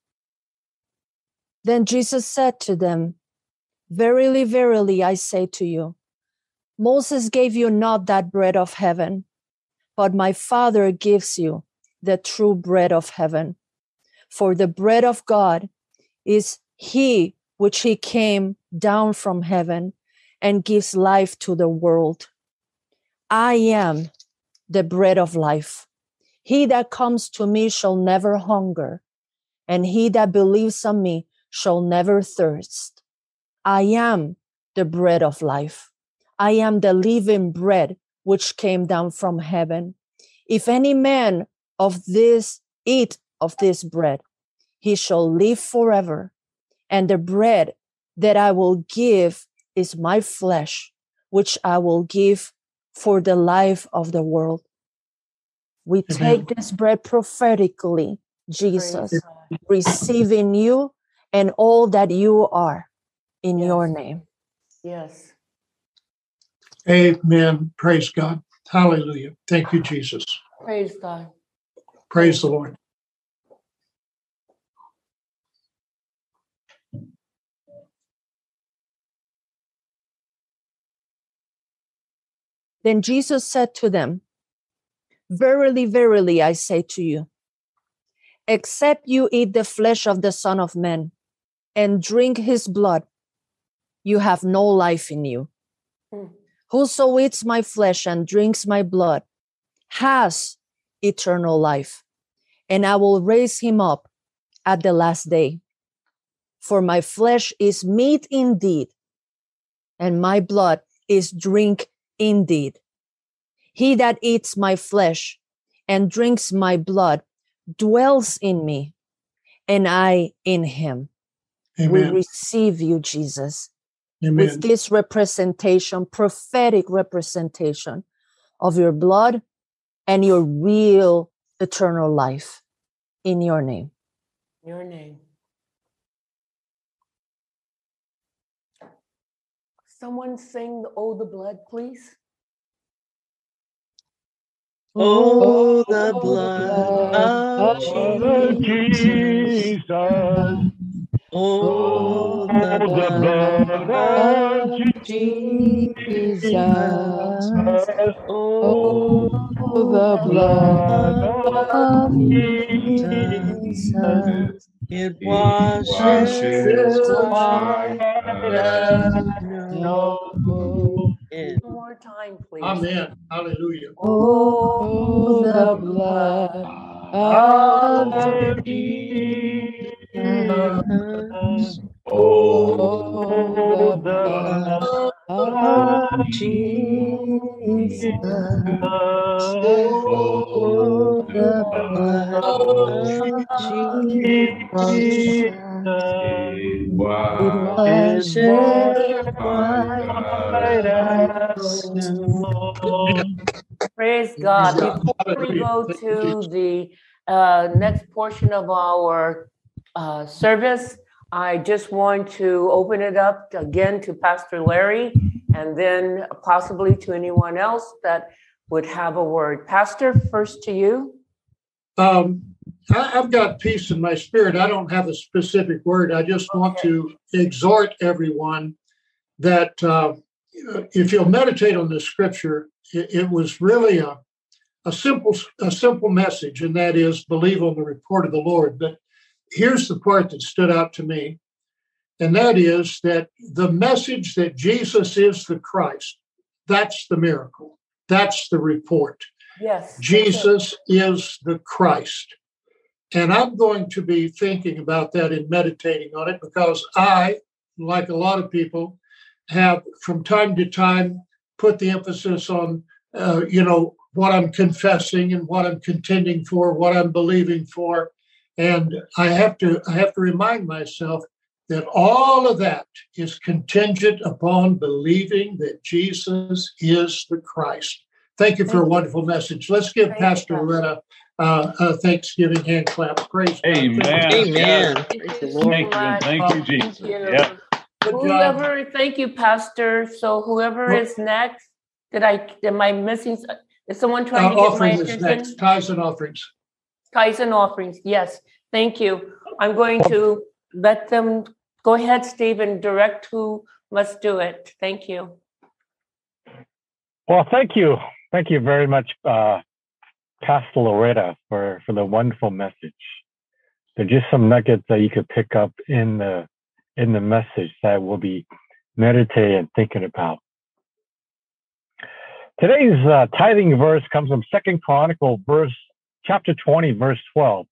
Then Jesus said to them, "Verily, verily, I say to you, Moses gave you not that bread of heaven, but my Father gives you the true bread of heaven. For the bread of God is he which he came down from heaven and gives life to the world. I am the bread of life. He that comes to me shall never hunger, and he that believes on me shall never thirst. I am the bread of life. I am the living bread which came down from heaven. If any man of this eat of this bread, he shall live forever. And the bread that I will give is my flesh, which I will give for the life of the world. We take this bread prophetically, Jesus, receiving you and all that you are in your name. Yes. Amen. Praise God. Hallelujah. Thank you, Jesus. Praise God. Praise the Lord. Then Jesus said to them, verily, verily, I say to you, except you eat the flesh of the Son of Man and drink his blood, you have no life in you. Whoso eats my flesh and drinks my blood has eternal life, and I will raise him up at the last day. For my flesh is meat indeed, and my blood is drink indeed. He that eats my flesh and drinks my blood dwells in me, and I in him. Amen. We receive you, Jesus, Amen. With this representation, prophetic representation of your blood and your real eternal life in your name. Your name. Someone sing Oh, the Blood, please. Oh, the blood of Jesus. Oh, the blood of Jesus. Oh, the blood of Jesus. It washes white. No. One more time, please. Amen. Hallelujah. Oh, the blood of Jesus. Oh, the blood of Jesus. Oh, the blood of Jesus. It washes white as snow. Praise God. Before we go to the next portion of our service, I just want to open it up again to Pastor Larry and then possibly to anyone else that would have a word. Pastor, first to you. I've got peace in my spirit. I don't have a specific word. I just want to exhort everyone that if you'll meditate on this scripture, it was really a simple message, and that is believe on the report of the Lord. But here's the part that stood out to me, and that is that the message that Jesus is the Christ, that's the miracle. That's the report. Yes. Jesus is the Christ. And I'm going to be thinking about that and meditating on it because I, like a lot of people, have from time to time put the emphasis on, what I'm confessing and what I'm contending for, what I'm believing for. And I have to remind myself that all of that is contingent upon believing that Jesus is the Christ. Thank you for a wonderful message. Let's give Pastor Loretta a Thanksgiving hand clap. Praise Amen. God. Amen. Thank you, Lord. Thank you, Jesus. Thank you. Yep. Thank you, Pastor. So whoever is next, am I missing? Is someone trying to get my attention? Next. Tithes and offerings. Tithes and offerings. Yes. Thank you. I'm going to let them go ahead, Steve, and direct who must do it. Thank you. Well, thank you. Thank you very much, Pastor Loretta for the wonderful message. There's just some nuggets that you could pick up in the message that we'll be meditating and thinking about. Today's tithing verse comes from 2 Chronicles chapter 20, verse 12.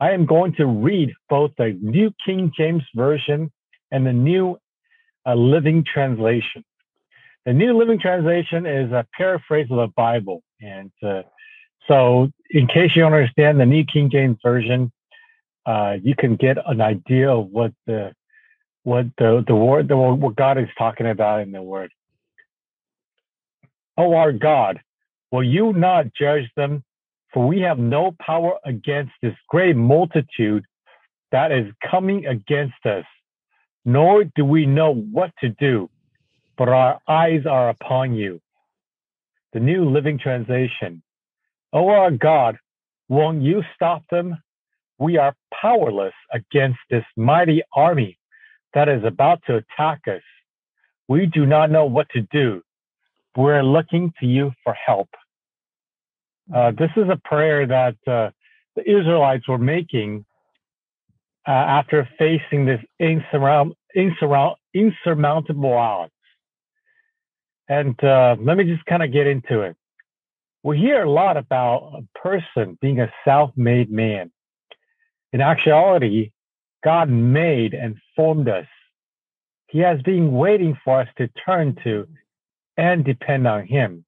I am going to read both the New King James Version and the New Living Translation. The New Living Translation is a paraphrase of the Bible. And so in case you don't understand the New King James Version, you can get an idea of what God is talking about in the word. Oh, our God, will you not judge them? For we have no power against this great multitude that is coming against us, nor do we know what to do, but our eyes are upon you. The New Living Translation. Oh, our God, won't you stop them? We are powerless against this mighty army that is about to attack us. We do not know what to do. We're looking to you for help. This is a prayer that the Israelites were making after facing this insurmountable odds. And let me just kind of get into it. We hear a lot about a person being a self-made man. In actuality, God made and formed us. He has been waiting for us to turn to and depend on him.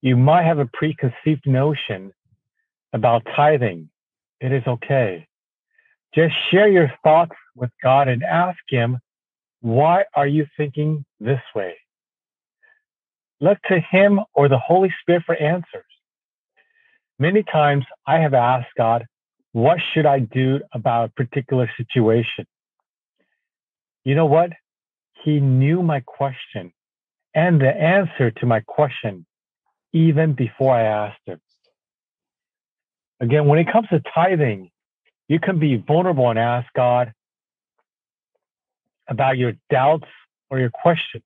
You might have a preconceived notion about tithing. It is okay. Just share your thoughts with God and ask him, why are you thinking this way? Look to him or the Holy Spirit for answers. Many times I have asked God, what should I do about a particular situation? You know what? He knew my question and the answer to my question even before I asked it. Again, when it comes to tithing, you can be vulnerable and ask God about your doubts or your questions.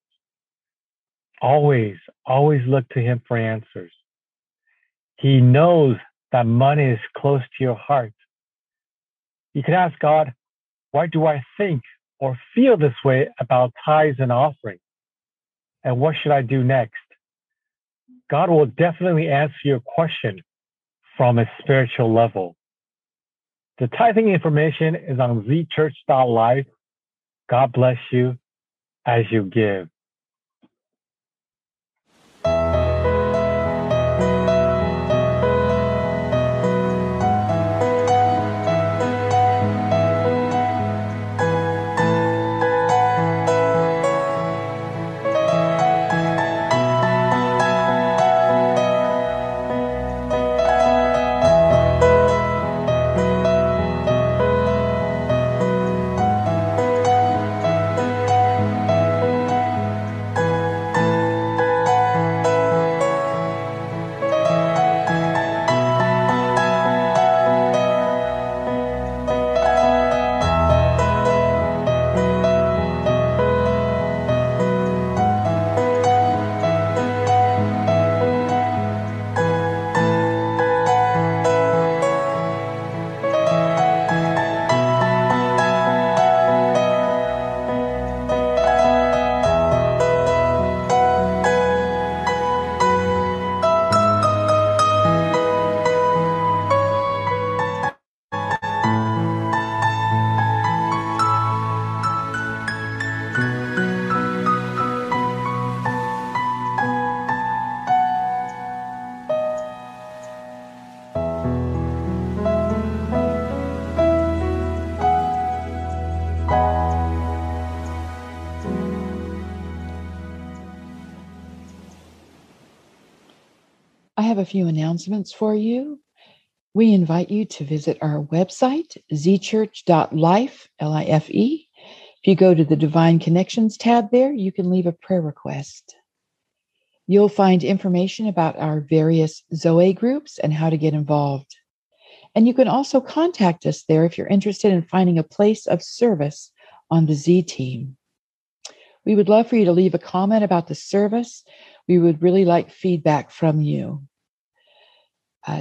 Always look to him for answers. He knows that money is close to your heart. You can ask God, why do I think or feel this way about tithes and offerings? And what should I do next? God will definitely answer your question from a spiritual level. The tithing information is on zchurch.life. God bless you as you give. A few announcements for you. We invite you to visit our website, zchurch.life, L-I-F-E. If you go to the Divine Connections tab there, you can leave a prayer request. You'll find information about our various Zoe groups and how to get involved. And you can also contact us there if you're interested in finding a place of service on the ZTeam. We would love for you to leave a comment about the service. We would really like feedback from you.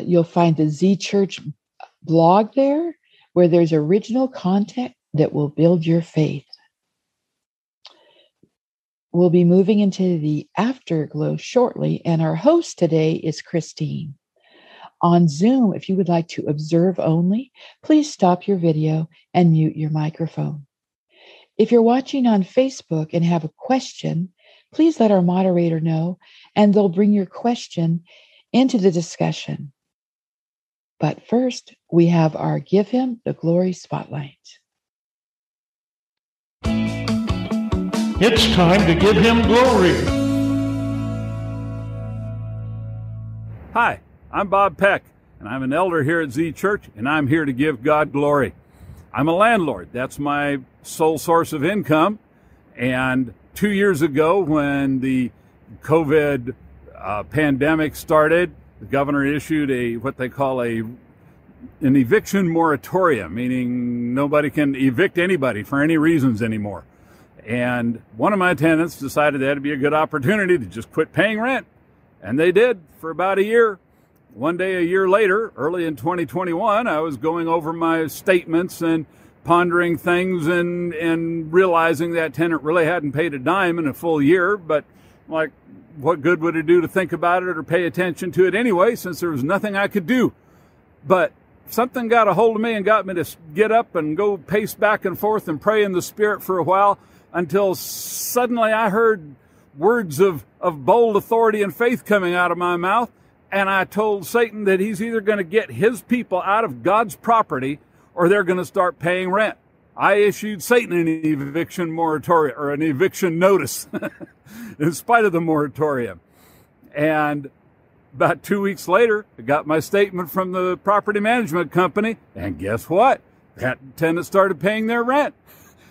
You'll find the Z Church blog there, where there's original content that will build your faith. We'll be moving into the afterglow shortly, and our host today is Christine. On Zoom, if you would like to observe only, please stop your video and mute your microphone. If you're watching on Facebook and have a question, please let our moderator know, and they'll bring your question into the discussion. But first, we have our Give Him the Glory Spotlight. It's time to give Him glory. Hi, I'm Bob Peck, and I'm an elder here at Z Church, and I'm here to give God glory. I'm a landlord. That's my sole source of income. And 2 years ago, when the COVID pandemic started, the governor issued what they call an eviction moratorium, meaning nobody can evict anybody for any reasons anymore. And one of my tenants decided that would be a good opportunity to just quit paying rent. And they did for about a year. One day, a year later, early in 2021, I was going over my statements and pondering things and realizing that tenant really hadn't paid a dime in a full year. But like, what good would it do to think about it or pay attention to it anyway, since there was nothing I could do? But something got a hold of me and got me to get up and go pace back and forth and pray in the Spirit for a while, until suddenly I heard words of bold authority and faith coming out of my mouth. And I told Satan that he's either going to get his people out of God's property or they're going to start paying rent. I issued Satan an eviction moratorium, or an eviction notice in spite of the moratorium. And about 2 weeks later, I got my statement from the property management company. And guess what? That tenant started paying their rent.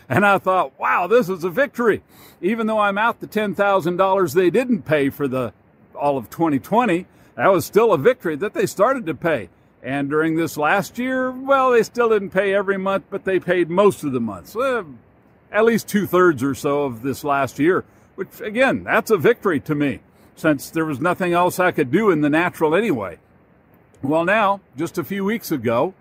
And I thought, wow, this is a victory. Even though I'm out the $10,000 they didn't pay for all of 2020, that was still a victory that they started to pay. And during this last year, well, they still didn't pay every month, but they paid most of the months, at least 2/3 or so of this last year, which, again, that's a victory to me, since there was nothing else I could do in the natural anyway. Well, now, just a few weeks ago,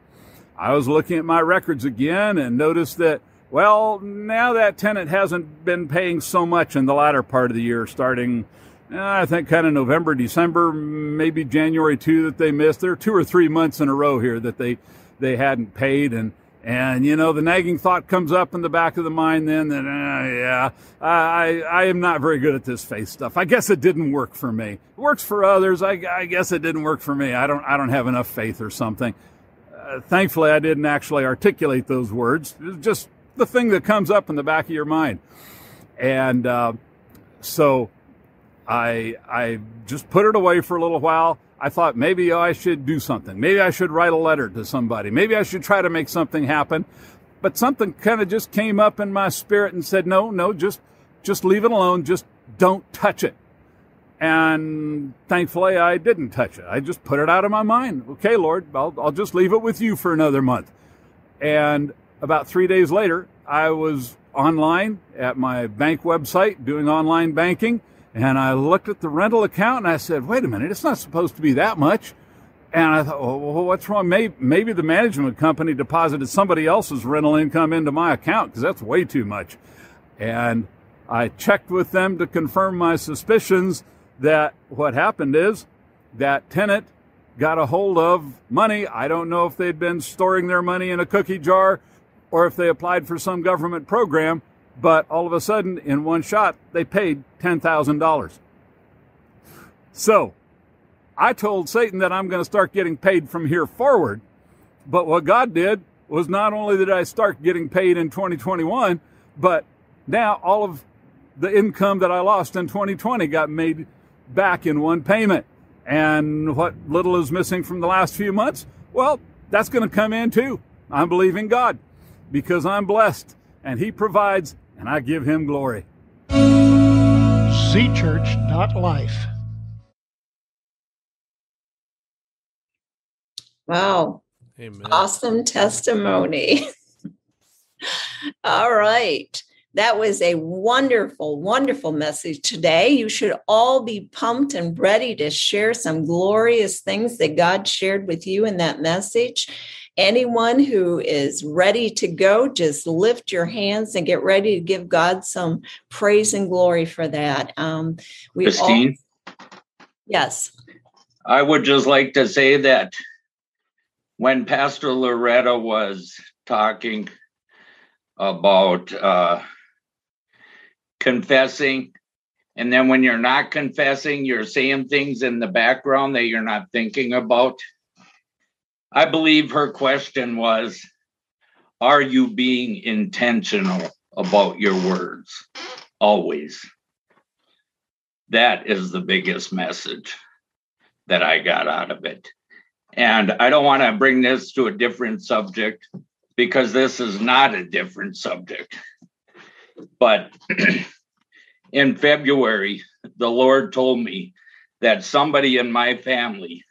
I was looking at my records again and noticed that, well, now that tenant hasn't been paying so much in the latter part of the year, starting I think kind of November, December, maybe January too, that they missed. There are 2 or 3 months in a row here that they hadn't paid. And you know, the nagging thought comes up in the back of the mind then that, I am not very good at this faith stuff. I guess it didn't work for me. It works for others. I guess it didn't work for me. I don't have enough faith or something. Thankfully, I didn't actually articulate those words. It was just the thing that comes up in the back of your mind. And so I just put it away for a little while. I thought maybe I should do something. Maybe I should write a letter to somebody. Maybe I should try to make something happen. But something kind of just came up in my spirit and said, no, just leave it alone. Just don't touch it. And thankfully, I didn't touch it. I just put it out of my mind. Okay, Lord, I'll just leave it with you for another month. And about 3 days later, I was online at my bank website doing online banking. And I looked at the rental account and I said, wait a minute, it's not supposed to be that much. And I thought, oh, well, what's wrong? Maybe the management company deposited somebody else's rental income into my account, because that's way too much. And I checked with them to confirm my suspicions that what happened is that tenant got a hold of money. I don't know if they'd been storing their money in a cookie jar or if they applied for some government program. But all of a sudden, in one shot, they paid $10,000. So I told Satan that I'm going to start getting paid from here forward. But what God did was, not only did I start getting paid in 2021, but now all of the income that I lost in 2020 got made back in one payment. And what little is missing from the last few months, well, that's going to come in too. I'm believing God because I'm blessed, and He provides, and I give Him glory. Z Church, not life. Wow. Amen. Awesome testimony. All right. That was a wonderful, wonderful message today. You should all be pumped and ready to share some glorious things that God shared with you in that message. Anyone who is ready to go, just lift your hands and get ready to give God some praise and glory for that. Christine? Yes. I would just like to say that when Pastor Loretta was talking about confessing, and then when you're not confessing, you're saying things in the background that you're not thinking about. I believe her question was, are you being intentional about your words? Always. That is the biggest message that I got out of it. And I don't want to bring this to a different subject because this is not a different subject. But in February, the Lord told me that somebody in my family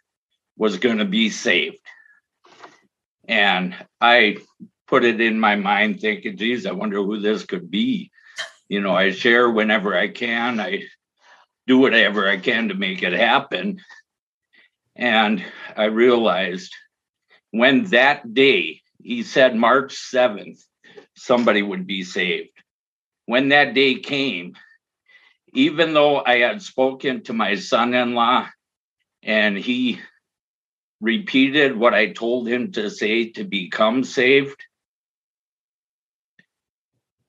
was going to be saved. And I put it in my mind thinking, geez, I wonder who this could be. You know, I share whenever I can. I do whatever I can to make it happen. And I realized when that day, he said March 7th, somebody would be saved. When that day came, even though I had spoken to my son-in-law and he repeated what I told him to say to become saved.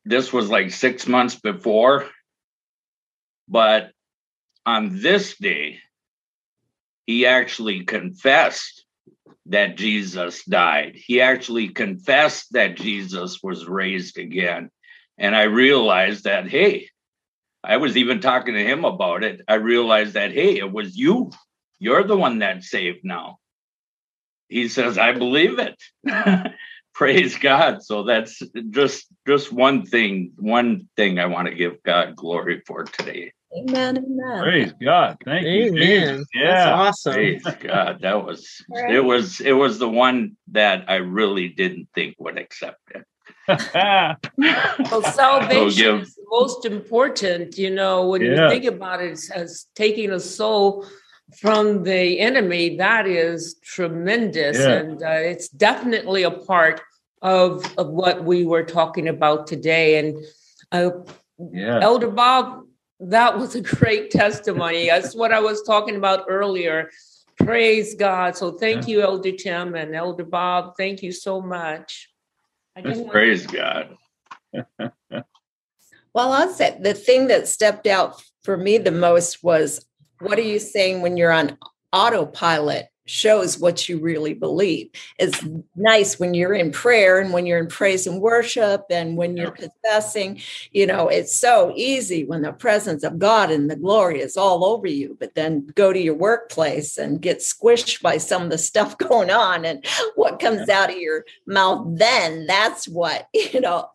This was like 6 months before, but on this day, he actually confessed that Jesus died. He actually confessed that Jesus was raised again. And I realized that, hey, I was even talking to him about it. I realized that, hey, it was you. You're the one that's saved now. He says, I believe it. Praise God. So that's just one thing I want to give God glory for today. Amen. Amen. Praise God. Thank you. Amen. Yeah. That's awesome. Praise God. That was, it was the one that I really didn't think would accept it. Well, salvation is the most important, you know, when you think about it as taking a soul from the enemy. That is tremendous. Yeah. And it's definitely a part of what we were talking about today. And Elder Bob, that was a great testimony. That's what I was talking about earlier. Praise God. So thank you, Elder Tim and Elder Bob. Thank you so much. Praise God. Well, I'll say the thing that stepped out for me the most was, what are you saying when you're on autopilot shows what you really believe. It's nice when you're in prayer and when you're in praise and worship and when you're confessing, you know, it's so easy when the presence of God and the glory is all over you, but then go to your workplace and get squished by some of the stuff going on and what comes out of your mouth then, that's what, you know,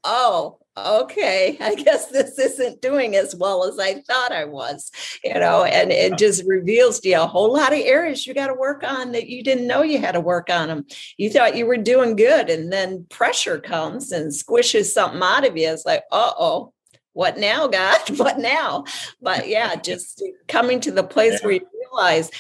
okay, I guess this isn't doing as well as I thought I was, you know, and it just reveals to you a whole lot of areas you got to work on that you didn't know you had to work on them. You thought you were doing good, and then pressure comes and squishes something out of you. It's like, uh-oh, what now, God? What now? But yeah, just coming to the place where you realize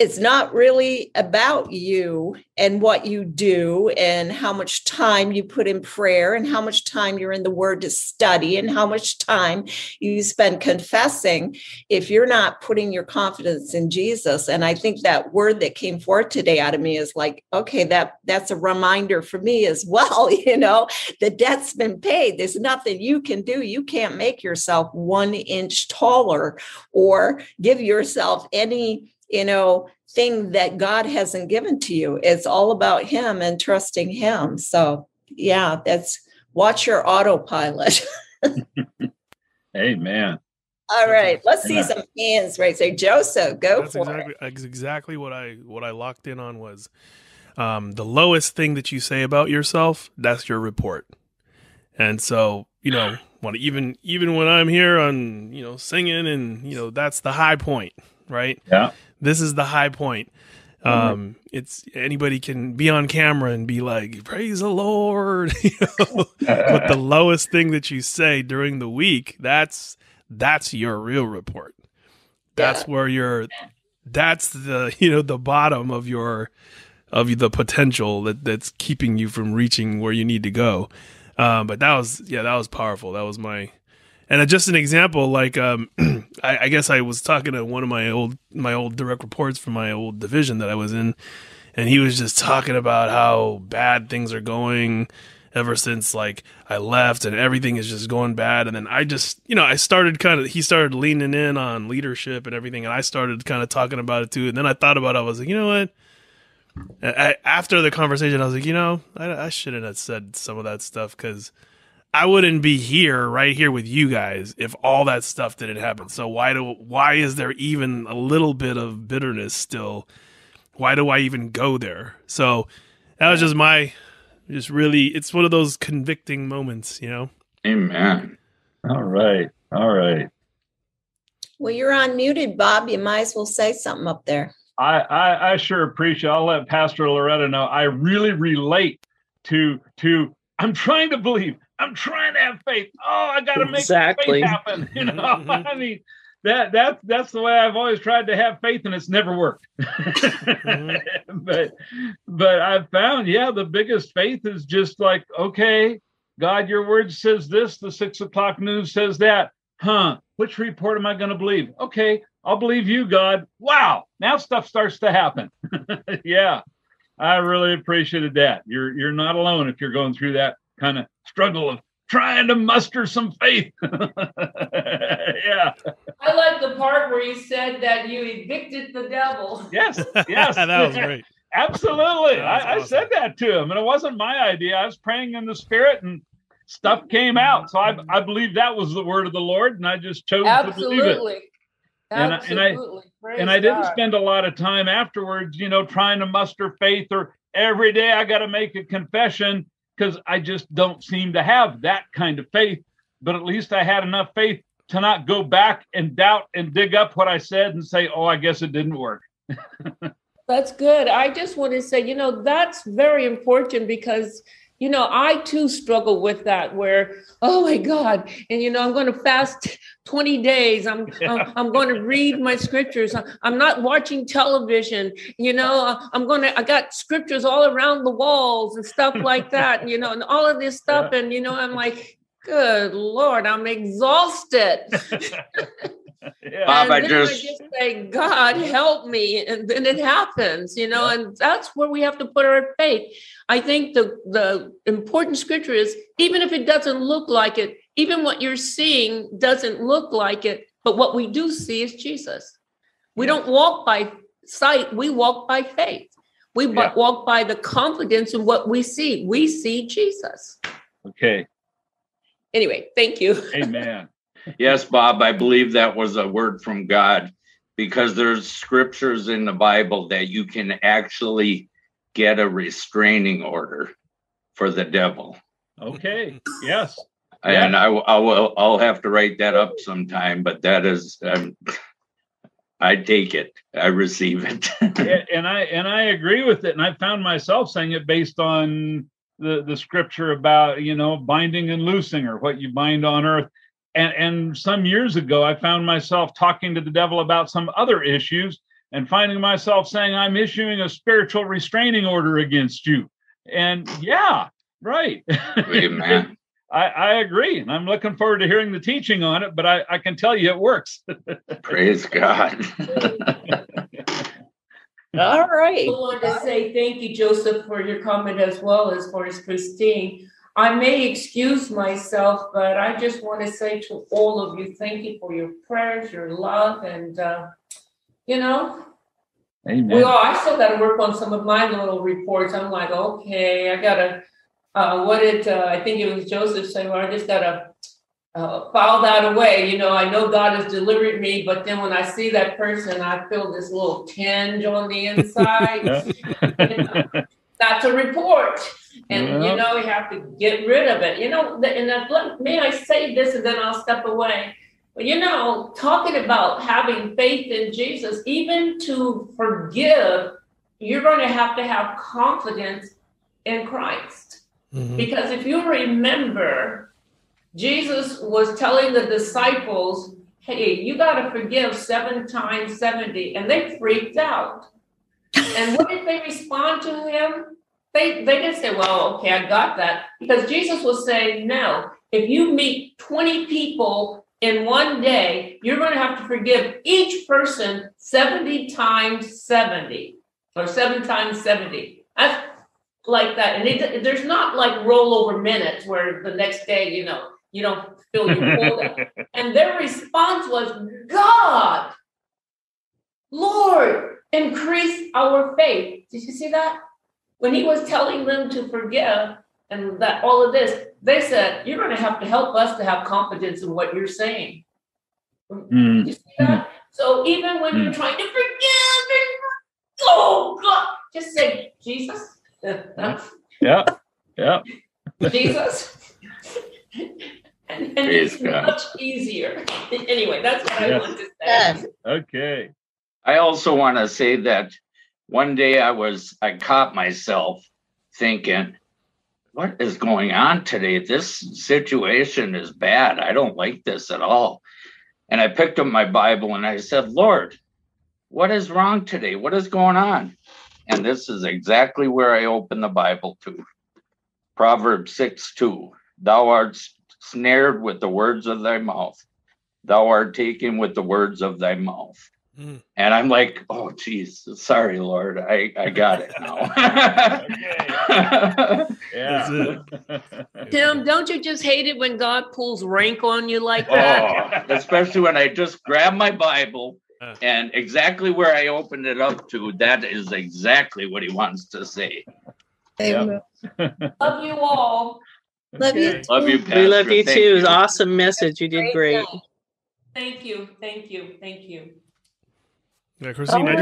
it's not really about you and what you do and how much time you put in prayer and how much time you're in the Word to study and how much time you spend confessing if you're not putting your confidence in Jesus. And I think that word that came forth today out of me is like, okay, that's a reminder for me as well. You know, the debt's been paid. There's nothing you can do. You can't make yourself 1 inch taller or give yourself any, you know, thing that God hasn't given to you. It's all about Him and trusting Him. So yeah, that's watch your autopilot. Amen. All right. Let's see some hands right there. Joseph, go for it. That's exactly what I locked in on was the lowest thing that you say about yourself, that's your report. And so, you know, even when I'm here on, you know, singing and, you know, that's the high point, right? Yeah. This is the high point. It's anybody can be on camera and be like, praise the Lord. You know? But the lowest thing that you say during the week, that's your real report. That's where you're, that's the, you know, the bottom of your, of the potential that's keeping you from reaching where you need to go. But that was, yeah, that was powerful. That was my, and just an example, like, I guess I was talking to one of my old direct reports from my old division that I was in, and he was just talking about how bad things are going ever since, like, I left, and everything is just going bad. And then I just, you know, I started kind of, he started leaning in on leadership and everything, and I started kind of talking about it too. And then I thought about it, I was like, you know what? After the conversation, I was like, you know, I shouldn't have said some of that stuff, because I wouldn't be here, right here with you guys, if all that stuff didn't happen. So why is there even a little bit of bitterness still? Why do I even go there? So that was just my, just really, it's one of those convicting moments, you know? Amen. All right. All right. Well, you're unmuted, Bob. You might as well say something up there. I sure appreciate it. I'll let Pastor Loretta know. I really relate to I'm trying to believe. I'm trying to have faith. Oh, I got to make faith happen. You know, I mean, that's the way I've always tried to have faith, and it's never worked. But I've found, yeah, the biggest faith is just like, okay, God, your word says this. The 6 o'clock news says that. Huh? Which report am I going to believe? Okay, I'll believe you, God. Wow. Now stuff starts to happen. Yeah. I really appreciated that. You're not alone if you're going through that kind of struggle of trying to muster some faith. Yeah. I like the part where you said that you evicted the devil. Yes. Yes. That was great. Absolutely. I said that to him, and it wasn't my idea. I was praying in the spirit, and stuff came out. So I believe that was the word of the Lord, and I just chose to believe it. And I didn't spend a lot of time afterwards, you know, trying to muster faith, or every day I got to make a confession, because I just don't seem to have that kind of faith. But at least I had enough faith to not go back and doubt and dig up what I said and say, oh, I guess it didn't work. That's good. I just want to say, you know, that's very important, because you know, I too struggle with that, where, oh my God, and you know, I'm going to fast 20 days. I'm going to read my scriptures. I'm not watching television. You know, I got scriptures all around the walls and stuff like that, you know, and all of this stuff. Yeah. And, you know, I'm like, good Lord, I'm exhausted. Yeah. Bob, I just say, God help me, and then it happens, you know. Yeah. And that's where we have to put our faith. I think the important scripture is, even if it doesn't look like it, even what you're seeing doesn't look like it, but what we do see is Jesus. We don't walk by sight, we walk by faith. We walk by the confidence in what we see. We see Jesus. Okay. Anyway, thank you. Amen. Yes, Bob, I believe that was a word from God, because there's scriptures in the Bible that you can actually get a restraining order for the devil. Okay. Yes. And I'll have to write that up sometime, but that is, I take it. I receive it. and I agree with it. And I found myself saying it based on the scripture about, you know, binding and loosing, or what you bind on earth. And some years ago, I found myself talking to the devil about some other issues, and finding myself saying, I'm issuing a spiritual restraining order against you. And yeah, right. Amen. I agree. And I'm looking forward to hearing the teaching on it, but I can tell you it works. Praise God. All right. I want to say thank you, Joseph, for your comment, as well as for his Christine. I may excuse myself, but I just want to say to all of you, thank you for your prayers, your love, and, you know, Amen. I still got to work on some of my little reports. I'm like, okay, I got to, I think it was Joseph saying, well, I just got to file that away. You know, I know God has delivered me, but then when I see that person, I feel this little tinge on the inside. You know? That's a report. And, you know, you have to get rid of it. You know, may I say this, and then I'll step away. But, you know, talking about having faith in Jesus, even to forgive you're going to have confidence in Christ. Mm-hmm. Because if you remember, Jesus was telling the disciples, hey, you got to forgive 7 times 70. And they freaked out. And what did they respond to him? They didn't say, well, okay, I got that. Because Jesus was saying, no, if you meet 20 people in one day, you're going to have to forgive each person 70 times 70 or 7 times 70. That's like that. And there's not like rollover minutes where the next day, you know, you don't feel your quota. And their response was, God, Lord, increase our faith. Did you see that? When he was telling them to forgive and that all of this, they said, you're going to have to help us to have confidence in what you're saying. Mm. Did you see that? So even when you're trying to forgive, oh God, just say, Jesus. Yeah, yeah. Jesus. And it's much easier. Anyway, that's what I wanted to say. Yes. Okay. I also want to say that one day I caught myself thinking, what is going on today? This situation is bad. I don't like this at all. And I picked up my Bible and I said, Lord, what is wrong today? What is going on? And this is exactly where I opened the Bible to. Proverbs 6:2. Thou art snared with the words of thy mouth. Thou art taken with the words of thy mouth. Mm. And I'm like, oh, geez, sorry, Lord. I got it now. Okay. Yeah. Tim, don't you just hate it when God pulls rank on you like that? Oh, especially when I just grab my Bible. And exactly where I opened it up to, that is exactly what he wants to say. Amen. Yep. Love you all. Love you too. Love you, Pastor. We love you too. You. Awesome message. You did great. Thank you. Thank you. Thank you. Yeah, Christine, right.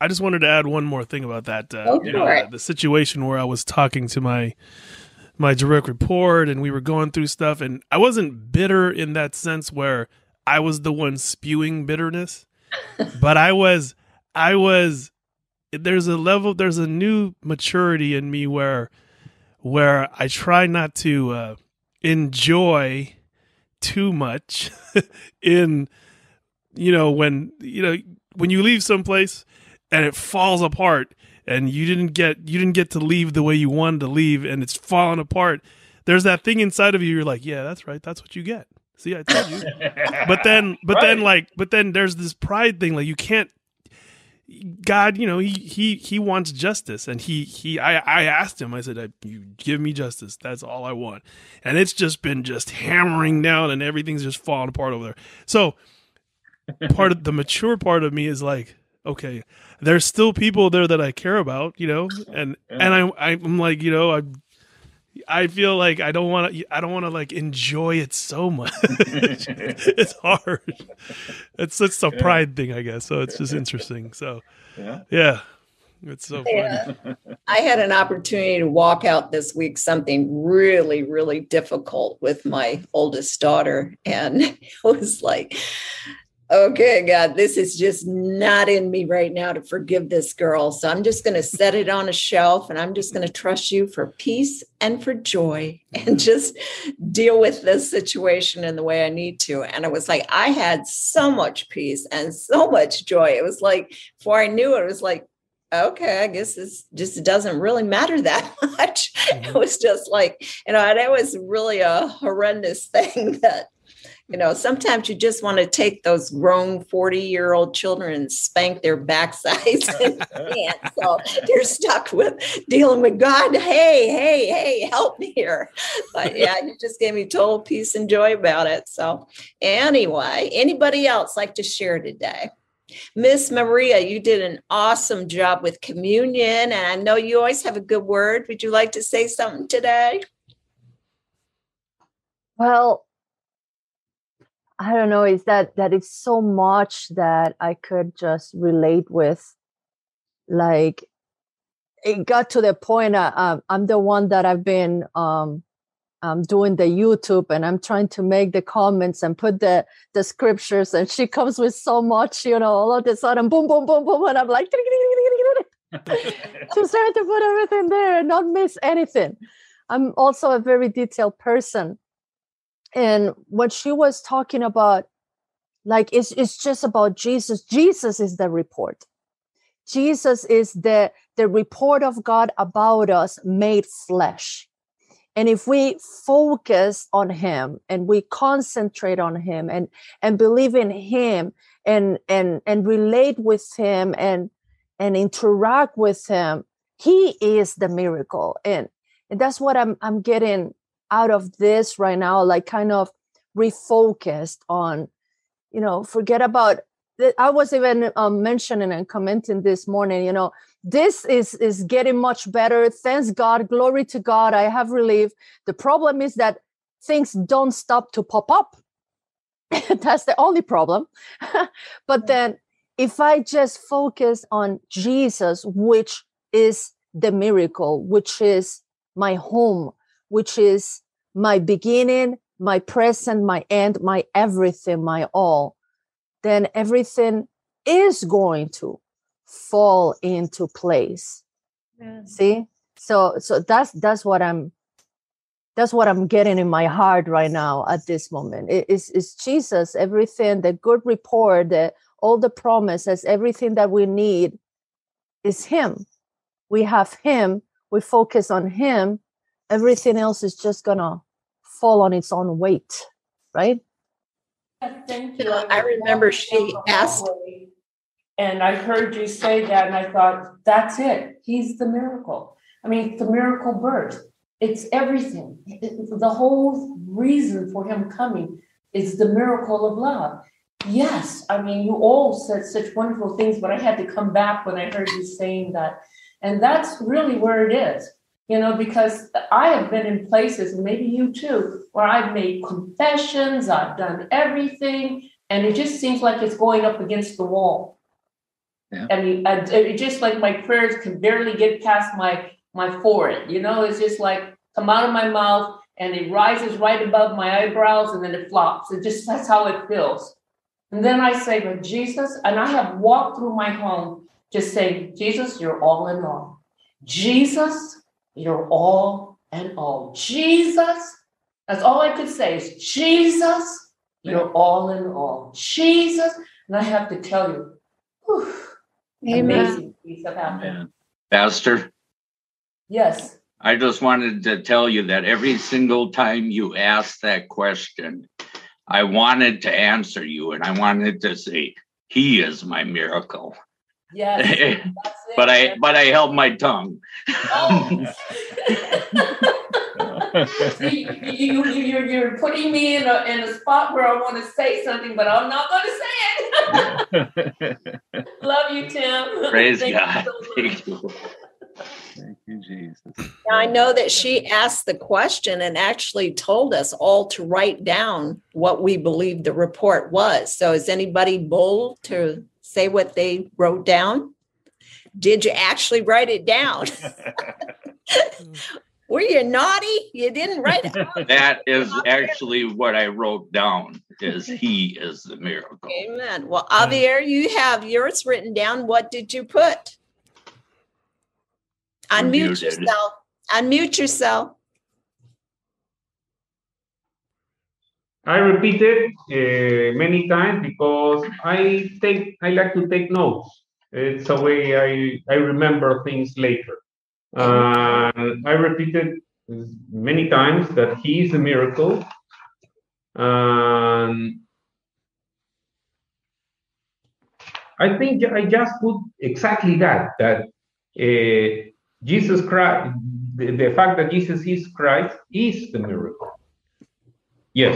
I just wanted to add one more thing about that. The situation where I was talking to my direct report and we were going through stuff, and I wasn't bitter in that sense where I was the one spewing bitterness. But I was, there's a new maturity in me where I try not to enjoy too much in, when you leave someplace and it falls apart and you didn't get to leave the way you wanted to leave and it's falling apart. There's that thing inside of you. You're like, yeah, that's right. That's what you get. See, I told you. But then there's this pride thing. Like you can't, God, he wants justice. And I asked him, I said, you give me justice. That's all I want. And it's just been hammering down and everything's just falling apart over there. So part of the mature part of me is like, okay, there's still people there that I care about, and I'm like, I feel like I don't want to like enjoy it so much. It's hard. It's a pride thing, I guess. So it's just interesting. So yeah. It's so funny. I had an opportunity to walk out this week, something really, really difficult with my oldest daughter. And it was like, okay, God, this is just not in me right now to forgive this girl. So I'm just going to set it on a shelf and I'm just going to trust you for peace and for joy and just deal with this situation in the way I need to. And it was like, I had so much peace and so much joy. It was like, before I knew it, it was like, okay, I guess this just doesn't really matter that much. It was just like, that was really a horrendous thing that, sometimes you just want to take those grown 40-year-old children and spank their backsides. So you're stuck with dealing with God. Hey, help me here. But yeah, you just gave me total peace and joy about it. So anyway, anybody else like to share today? Miss Maria, you did an awesome job with communion. And I know you always have a good word. Would you like to say something today? Well, I don't know, is that it's so much that I could just relate with. Like, it got to the point, I'm the one that I've been doing the YouTube and I'm trying to make the comments and put the scriptures, and she comes with so much, all of a sudden, boom, boom, boom, boom, and I'm like, So try to put everything there and not miss anything. I'm also a very detailed person. And what she was talking about, like, it's just about Jesus. Jesus is the report. Jesus is the report of God about us made flesh. And if we focus on him and we concentrate on him and believe in him and relate with him and interact with him, he is the miracle. And that's what I'm getting out of this right now, like kind of refocused on, you know, forget about, I was even mentioning and commenting this morning, you know, this is getting much better. Thanks God. Glory to God. I have relief. The problem is that things don't stop to pop up. That's the only problem. But then if I just focus on Jesus, which is the miracle, which is my home, which is my beginning, my present, my end, my everything, my all, then everything is going to fall into place. Yeah. See? So that's what I'm getting in my heart right now at this moment. It's Jesus, everything, the good report, all the promises, everything that we need is him. We have him, we focus on him, everything else is just gonna fall on its own weight, right? You know, I remember she asked, and I heard you say that, and I thought, that's it. He's the miracle. I mean, it's the miracle birth. It's everything. The whole reason for him coming is the miracle of love. Yes, I mean, you all said such wonderful things, but I had to come back when I heard you saying that. And that's really where it is, you know, because I have been in places, and maybe you too, where I've made confessions, I've done everything, and it just seems like it's going up against the wall. Yeah. I mean, it's just like my prayers can barely get past my forehead, you know, it's just like come out of my mouth and it rises right above my eyebrows and then it flops. It just, that's how it feels. And then I say, but Jesus, and I have walked through my home just saying, Jesus, you're all in all. Jesus, you're all and all. Jesus, that's all I could say is, Jesus, you're all in all. Jesus, and I have to tell you, whew, amen. Amazing piece of happening. Pastor? Yes. I just wanted to tell you that every single time you asked that question, I wanted to answer you, and I wanted to say, he is my miracle. Yes. But I held my tongue. Oh. You're putting me in a spot where I want to say something, but I'm not going to say it. Love you, Tim. Praise God. Thank you. Thank you, Jesus. Now, I know that she asked the question and actually told us all to write down what we believed the report was. So is anybody bold to say what they wrote down? Did you actually write it down? Were you naughty? You didn't write it down. That is actually what I wrote down, is he is the miracle. Amen. Well, Javier, you have yours written down. What did you put? Unmute yourself. Unmute yourself. I repeat it many times because I like to take notes. It's a way I remember things later. I repeated many times that he is a miracle. I think I just put exactly that Jesus Christ, the fact that Jesus is Christ is the miracle. Yes.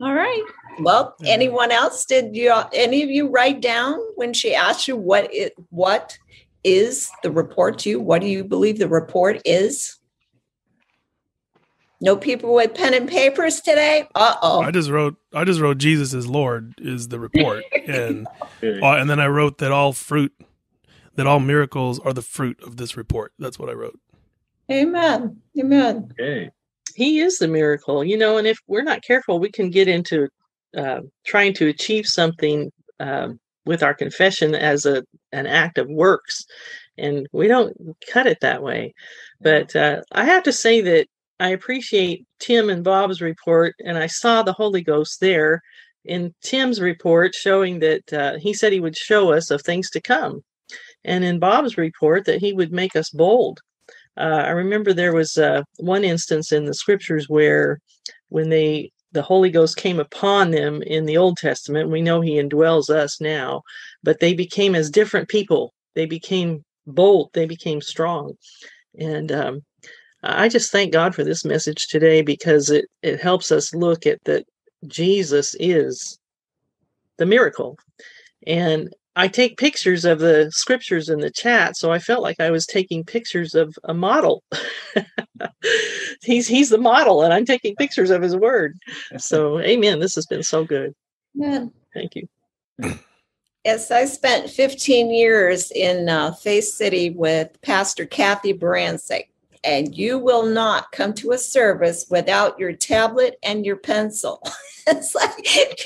All right. Well, anyone else? Did you any of you write down when she asked you what is the report to you? What do you believe the report is? No people with pen and papers today? Uh-oh. I just wrote Jesus is Lord is the report. And then I wrote that all miracles are the fruit of this report. That's what I wrote. Amen. Amen. Okay. He is the miracle, you know, and if we're not careful, we can get into trying to achieve something with our confession as an act of works, and we don't cut it that way. But I have to say that I appreciate Tim and Bob's report, and I saw the Holy Ghost there in Tim's report showing that he said he would show us of things to come, and in Bob's report that he would make us bold. I remember there was one instance in the scriptures where when the Holy Ghost came upon them in the Old Testament, we know he indwells us now, but they became as different people. They became bold. They became strong. And I just thank God for this message today, because it helps us look at that Jesus is the miracle. And I take pictures of the scriptures in the chat, so I felt like I was taking pictures of a model. He's the model, and I'm taking pictures of his word. So, amen. This has been so good. Yeah. Thank you. Yes, I spent 15 years in Faith City with Pastor Kathy Baransic, and you will not come to a service without your tablet and your pencil. It's like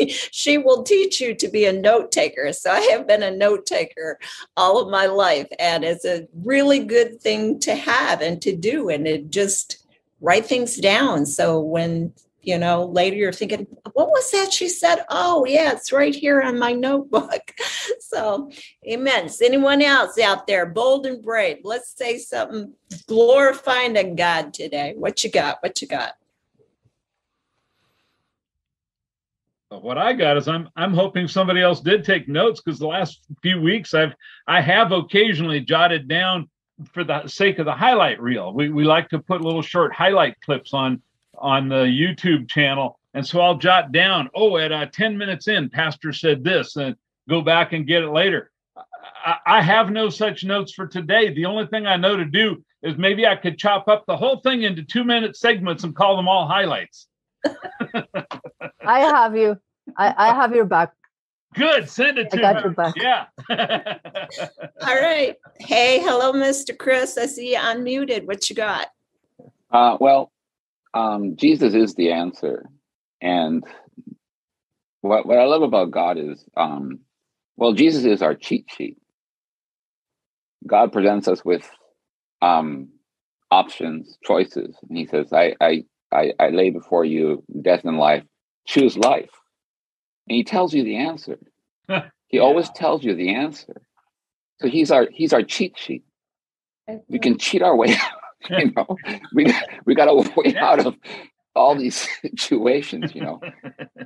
she will teach you to be a note taker. So I have been a note taker all of my life, and it's a really good thing to have and to do. And it just write things down. So when, you know, later you're thinking, what was that she said? Oh, yeah, it's right here on my notebook. So, amen. Is anyone else out there bold and brave? Let's say something glorifying to God today. What you got? What you got? What I got is I'm hoping somebody else did take notes, because the last few weeks I have occasionally jotted down for the sake of the highlight reel. We like to put little short highlight clips on the YouTube channel. And so I'll jot down, at 10 minutes in, Pastor said this, and go back and get it later. I have no such notes for today. The only thing I know to do is maybe I could chop up the whole thing into 2-minute segments and call them all highlights. I have you. I have your back. Good. Send it to me. I got your back. Yeah. All right. Hey, hello, Mr. Chris. I see you unmuted. What you got? Jesus is the answer. And what I love about God is, Jesus is our cheat sheet. God presents us with options, choices. And he says, I lay before you death and life. Choose life. And he tells you the answer. He always tells you the answer. So he's our cheat sheet. We can cheat our way out. You know, we got a way out of all these situations, you know,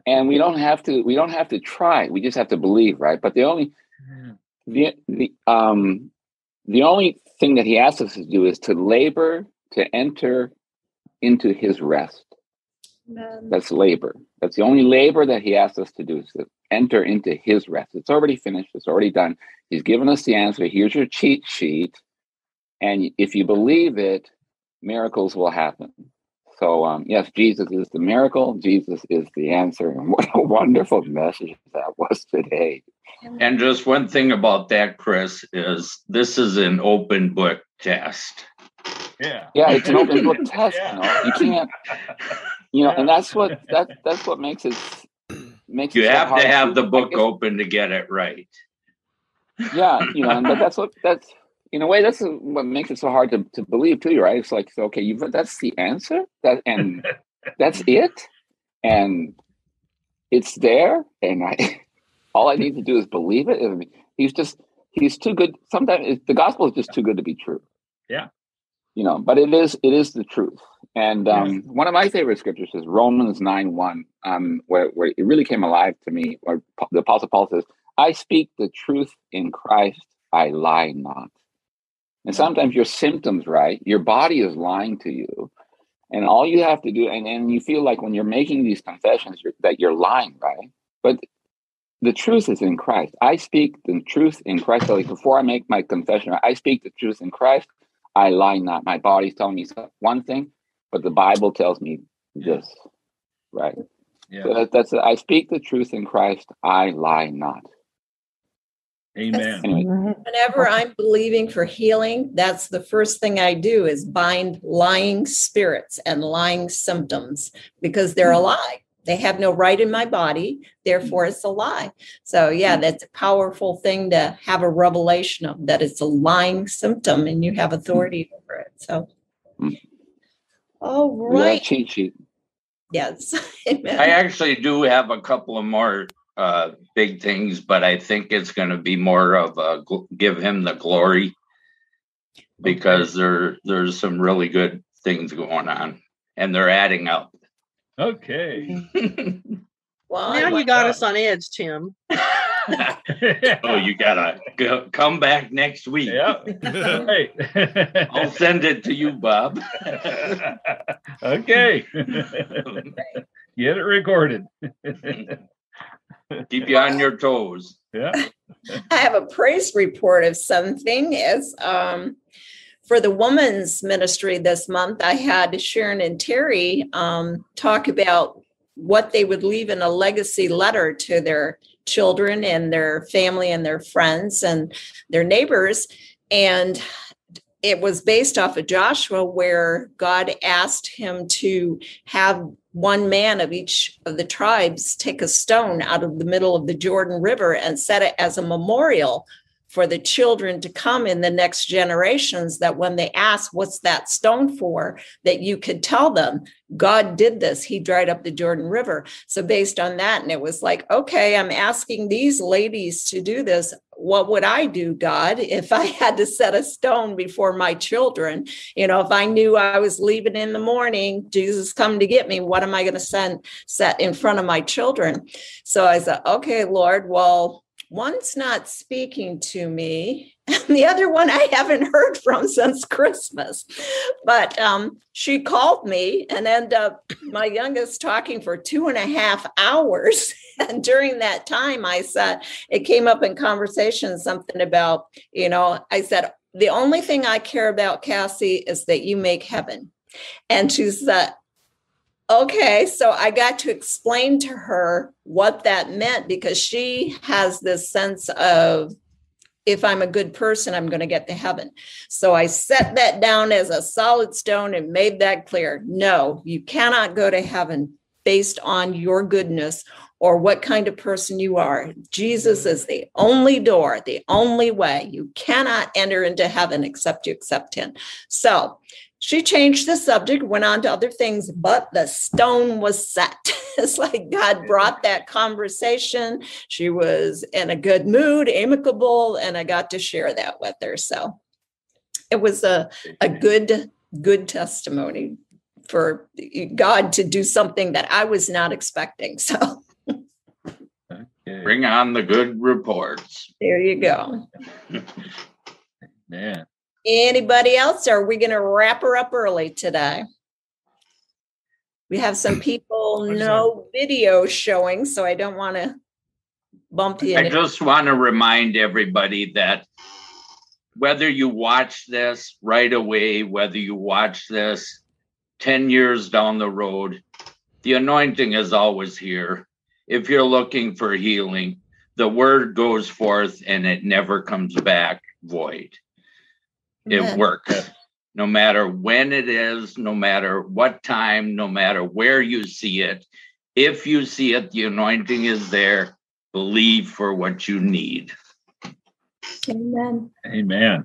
and we don't have to try. We just have to believe, right? But the only thing that he asks us to do is to labor to enter into his rest. That's labor. That's the only labor that he asks us to do, is to enter into his rest. It's already finished. It's already done. He's given us the answer. Here's your cheat sheet. And if you believe it, miracles will happen. So, yes, Jesus is the miracle. Jesus is the answer. And what a wonderful message that was today. And just one thing about that, Chris, is this is an open book test. Yeah, it's an open book test. Yeah. You can't, and that's what makes it. You have to have the book open to get it right. Yeah, but that's. In a way, that's what makes it so hard to believe too, right? It's like, okay, that's the answer, and that's it, and it's there, and all I need to do is believe it. And he's too good. Sometimes the gospel is just too good to be true. Yeah, but it is the truth. And one of my favorite scriptures is Romans 9:1, where it really came alive to me. Where the Apostle Paul says, "I speak the truth in Christ; I lie not." And sometimes your symptoms, right? Your body is lying to you. And all you have to do, and you feel like when you're making these confessions that you're lying, right? But the truth is in Christ. I speak the truth in Christ. So like before I make my confession, I speak the truth in Christ. I lie not. My body's telling me one thing, but the Bible tells me this, right? Yeah. So that's I speak the truth in Christ. I lie not. Amen. Whenever I'm believing for healing, that's the first thing I do is bind lying spirits and lying symptoms, because they're a lie. They have no right in my body, therefore it's a lie. So yeah, that's a powerful thing to have a revelation of, that it's a lying symptom and you have authority over it. So, all right. That cheat sheet. Yes. Amen. I actually do have a couple of more big things, but I think it's going to be more of a give him the glory, because there's some really good things going on and they're adding up. Okay. Well, now you got us on edge, Tim. Oh, you gotta come back next week. Yep. Right. I'll send it to you, Bob. Okay. Get it recorded. Keep you on your toes. Yeah. I have a praise report of something. Is for the women's ministry this month, I had Sharon and Terry talk about what they would leave in a legacy letter to their children and their family and their friends and their neighbors. And it was based off of Joshua, where God asked him to have one man of each of the tribes take a stone out of the middle of the Jordan River and set it as a memorial for the children to come in the next generations, that when they ask, what's that stone for, that you could tell them, God did this. He dried up the Jordan River. So based on that, and it was like, okay, I'm asking these ladies to do this. What would I do, God, if I had to set a stone before my children? You know, if I knew I was leaving in the morning, Jesus come to get me, what am I going to set in front of my children? So I said, okay, Lord, well, one's not speaking to me, and the other one I haven't heard from since Christmas. But she called me and ended up my youngest talking for 2.5 hours. And during that time, I said, it came up in conversation, something about, you know, I said, the only thing I care about, Cassie, is that you make heaven. And she said, okay, so I got to explain to her what that meant, because she has this sense of, if I'm a good person, I'm going to get to heaven. So I set that down as a solid stone and made that clear. No, you cannot go to heaven based on your goodness or what kind of person you are. Jesus is the only door, the only way. You cannot enter into heaven except you accept him. So she changed the subject, went on to other things, but the stone was set. It's like God brought that conversation. She was in a good mood, amicable, and I got to share that with her. So it was a good testimony for God to do something that I was not expecting. So bring on the good reports. There you go. Man. Anybody else? Or are we going to wrap her up early today? We have some people, no video showing, so I don't want to bump you. I just want to remind everybody that whether you watch this right away, whether you watch this 10 years down the road, the anointing is always here. If you're looking for healing, the word goes forth and it never comes back void. It works no matter when it is, no matter what time, no matter where you see it. If you see it, the anointing is there. Believe for what you need. Amen. Amen.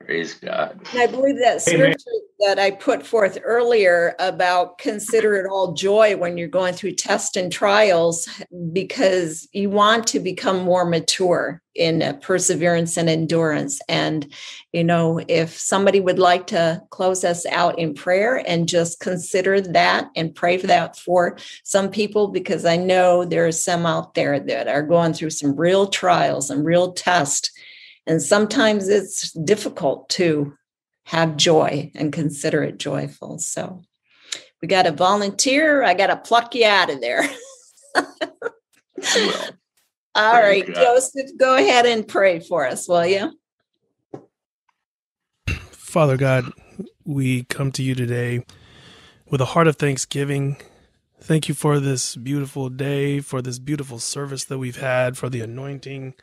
Praise God. And I believe that scripture that I put forth earlier about consider it all joy when you're going through tests and trials, because you want to become more mature in perseverance and endurance. And, you know, if somebody would like to close us out in prayer and just consider that and pray for that for some people, because I know there are some out there that are going through some real trials and real tests. And sometimes it's difficult to have joy and consider it joyful. So we got to volunteer. I got to pluck you out of there. All right, Joseph, go ahead and pray for us, will you? Father God, we come to you today with a heart of thanksgiving. Thank you for this beautiful day, for this beautiful service that we've had, for the anointing,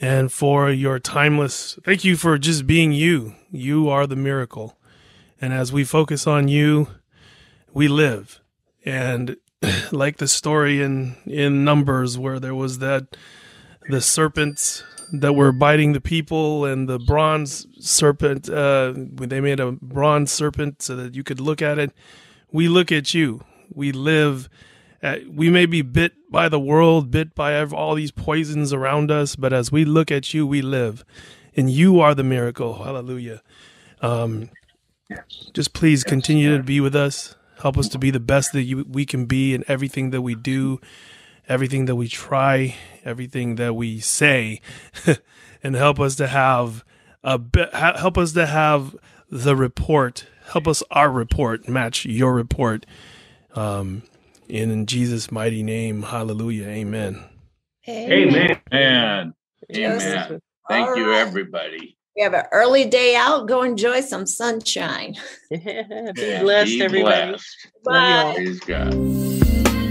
and for your timeless, thank you for just being you. You are the miracle. And as we focus on you, we live. And like the story in Numbers where there was the serpents that were biting the people, and the bronze serpent, they made a bronze serpent so that you could look at it. We look at you. We may be bit by the world, bit by all these poisons around us, but as we look at you, we live. And you are the miracle. Hallelujah. Just please continue to be with us. Help us to be the best that we can be in everything that we do, everything that we try, everything that we say, and help us to have the report. Help us our report match your report. And in Jesus' mighty name, hallelujah, amen. Amen. Amen. Amen. Thank you, everybody. We have an early day out. Go enjoy some sunshine. Be blessed, everybody. Blessed. Bye. Praise God.